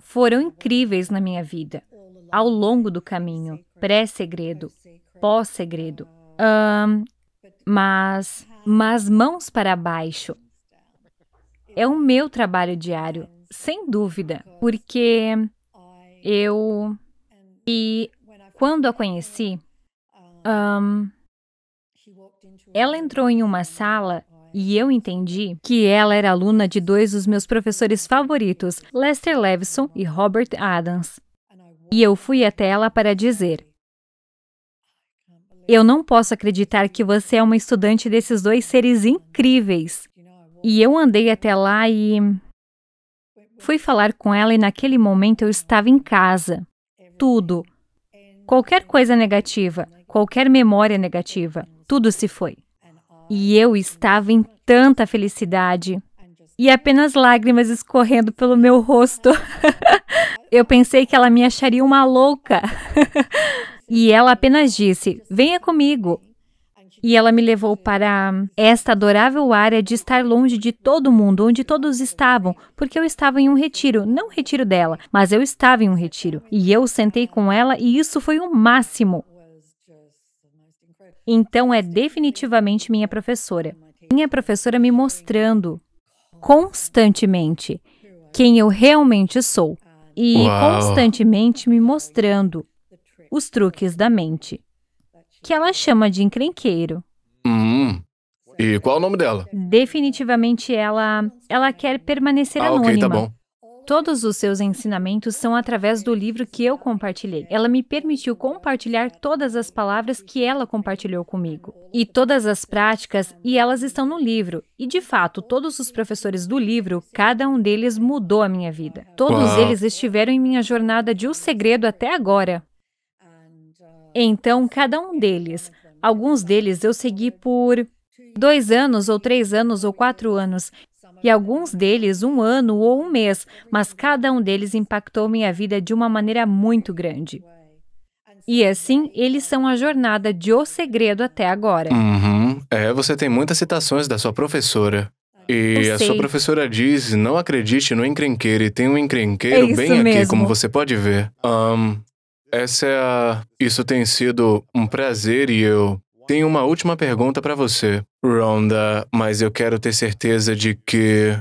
Foram incríveis na minha vida, ao longo do caminho, pré-segredo, pós-segredo. Um, mas, mas mãos para baixo. É o meu trabalho diário, sem dúvida, porque eu... E quando a conheci, um, ela entrou em uma sala... E eu entendi que ela era aluna de dois dos meus professores favoritos, Lester Levenson e Robert Adams. E eu fui até ela para dizer, eu não posso acreditar que você é uma estudante desses dois seres incríveis. E eu andei até lá e fui falar com ela e naquele momento eu estava em casa. Tudo, qualquer coisa negativa, qualquer memória negativa, tudo se foi. E eu estava em tanta felicidade. E apenas lágrimas escorrendo pelo meu rosto. Eu pensei que ela me acharia uma louca. E ela apenas disse, venha comigo. E ela me levou para esta adorável área de estar longe de todo mundo, onde todos estavam, porque eu estava em um retiro. Não o retiro dela, mas eu estava em um retiro. E eu sentei com ela e isso foi o máximo. Então, é definitivamente minha professora. Minha professora me mostrando constantemente quem eu realmente sou. E Uau. Constantemente me mostrando os truques da mente, que ela chama de encrenqueiro. Hum. E qual é o nome dela? Definitivamente ela, ela quer permanecer ah, anônima. Ok, tá bom. Todos os seus ensinamentos são através do livro que eu compartilhei. Ela me permitiu compartilhar todas as palavras que ela compartilhou comigo. E todas as práticas, e elas estão no livro. E, de fato, todos os professores do livro, cada um deles mudou a minha vida. Todos Uau. Eles estiveram em minha jornada de O Segredo até agora. Então, cada um deles. Alguns deles eu segui por dois anos, ou três anos, ou quatro anos. E alguns deles um ano ou um mês, mas cada um deles impactou minha vida de uma maneira muito grande. E assim, eles são a jornada de O Segredo até agora. Uhum. É, você tem muitas citações da sua professora. E a sua professora diz, não acredite no encrenqueiro, e tem um encrenqueiro bem aqui, mesmo. Como você pode ver. Um, essa é a... Isso tem sido um prazer e eu... Tem uma última pergunta para você, Rhonda, mas eu quero ter certeza de que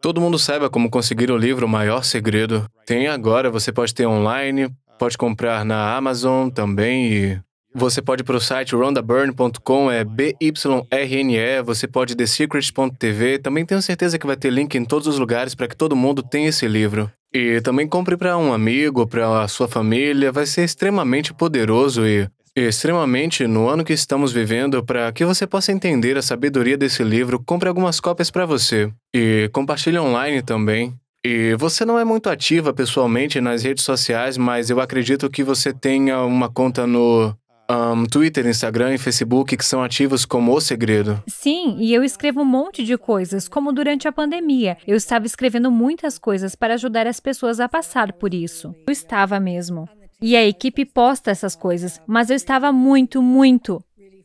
todo mundo saiba como conseguir o livro O Maior Segredo. Tem agora, você pode ter online, pode comprar na Amazon também e... Você pode ir para o site ronda burn ponto com, é B Y R N E, você pode ir the secret ponto t v, também tenho certeza que vai ter link em todos os lugares para que todo mundo tenha esse livro. E também compre para um amigo, para a sua família, vai ser extremamente poderoso e... Extremamente, no ano que estamos vivendo, para que você possa entender a sabedoria desse livro, compre algumas cópias para você. E compartilhe online também. E você não é muito ativa pessoalmente nas redes sociais, mas eu acredito que você tenha uma conta no um, Twitter, Instagram e Facebook que são ativos como O Segredo. Sim, e eu escrevo um monte de coisas, como durante a pandemia. Eu estava escrevendo muitas coisas para ajudar as pessoas a passar por isso. Eu estava mesmo. E a equipe posta essas coisas, mas eu estava muito, muito,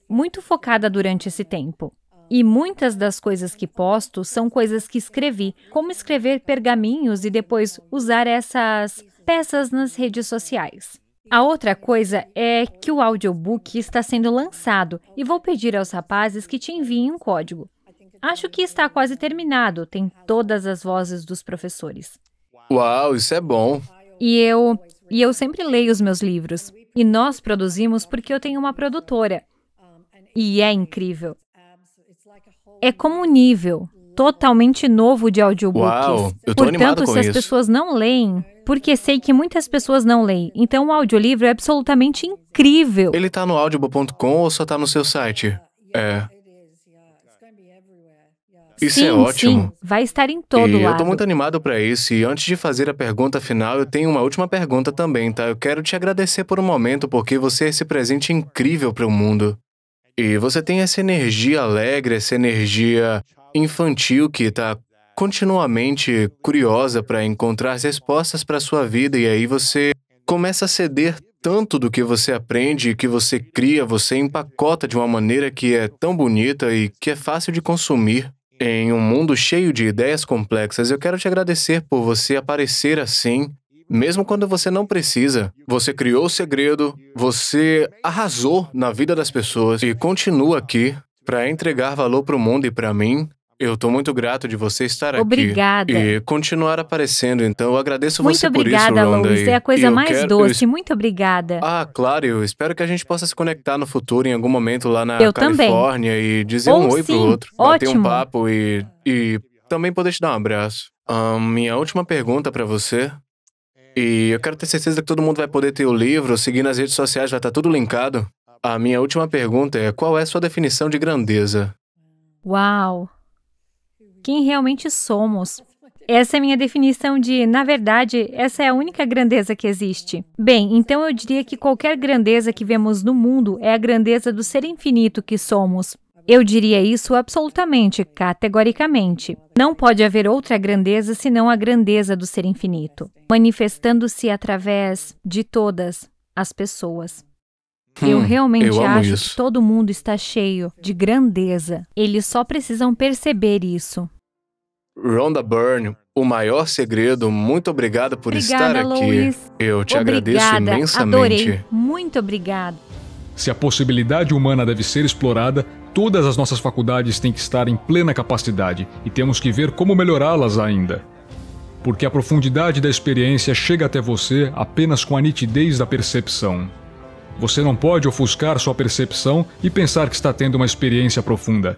muito focada durante esse tempo. E muitas das coisas que posto são coisas que escrevi, como escrever pergaminhos e depois usar essas peças nas redes sociais. A outra coisa é que o audiobook está sendo lançado e vou pedir aos rapazes que te enviem um código. Acho que está quase terminado, tem todas as vozes dos professores. Uau, isso é bom! E eu... E eu sempre leio os meus livros. E nós produzimos porque eu tenho uma produtora. E é incrível. É como um nível totalmente novo de audiobooks. Uau, eu tô animado com isso. Portanto, se as pessoas não leem, porque sei que muitas pessoas não leem, então o audiolivro é absolutamente incrível. Ele tá no audiobook ponto com ou só tá no seu site? É. Isso sim, é ótimo. Sim, vai estar em todo e lado. Eu tô muito animado para isso. E antes de fazer a pergunta final, eu tenho uma última pergunta também, tá? Eu quero te agradecer por um momento, porque você é esse presente incrível para o mundo. E você tem essa energia alegre, essa energia infantil que tá continuamente curiosa para encontrar as respostas para sua vida. E aí você começa a ceder tanto do que você aprende, que você cria, você empacota de uma maneira que é tão bonita e que é fácil de consumir. Em um mundo cheio de ideias complexas, eu quero te agradecer por você aparecer assim, mesmo quando você não precisa. Você criou o segredo, você arrasou na vida das pessoas e continua aqui para entregar valor para o mundo e para mim. Eu estou muito grato de você estar obrigada. Aqui. Obrigada. E continuar aparecendo, então eu agradeço muito você por isso, Rhonda. Muito obrigada, Lois. É a coisa mais quero... doce. Eu... Muito obrigada. Ah, claro. Eu espero que a gente possa se conectar no futuro, em algum momento, lá na eu Califórnia. Também. E dizer Ou um oi sim. pro outro. Ótimo. Bater um papo e, e também poder te dar um abraço. Ah, minha última pergunta para você. E eu quero ter certeza que todo mundo vai poder ter o livro, seguir nas redes sociais, vai estar tudo linkado. A minha última pergunta é, qual é a sua definição de grandeza? Uau! Quem realmente somos. Essa é a minha definição de, na verdade, essa é a única grandeza que existe. Bem, então eu diria que qualquer grandeza que vemos no mundo é a grandeza do ser infinito que somos. Eu diria isso absolutamente, categoricamente. Não pode haver outra grandeza senão a grandeza do ser infinito, manifestando-se através de todas as pessoas. Hum, eu realmente eu acho isso. que todo mundo está cheio de grandeza. Eles só precisam perceber isso. Rhonda Byrne, O Maior Segredo, muito obrigada por obrigada, estar aqui. Luiz. Eu te obrigada, agradeço imensamente. Adorei. Muito obrigada. Se a possibilidade humana deve ser explorada, todas as nossas faculdades têm que estar em plena capacidade e temos que ver como melhorá-las ainda. Porque a profundidade da experiência chega até você apenas com a nitidez da percepção. Você não pode ofuscar sua percepção e pensar que está tendo uma experiência profunda.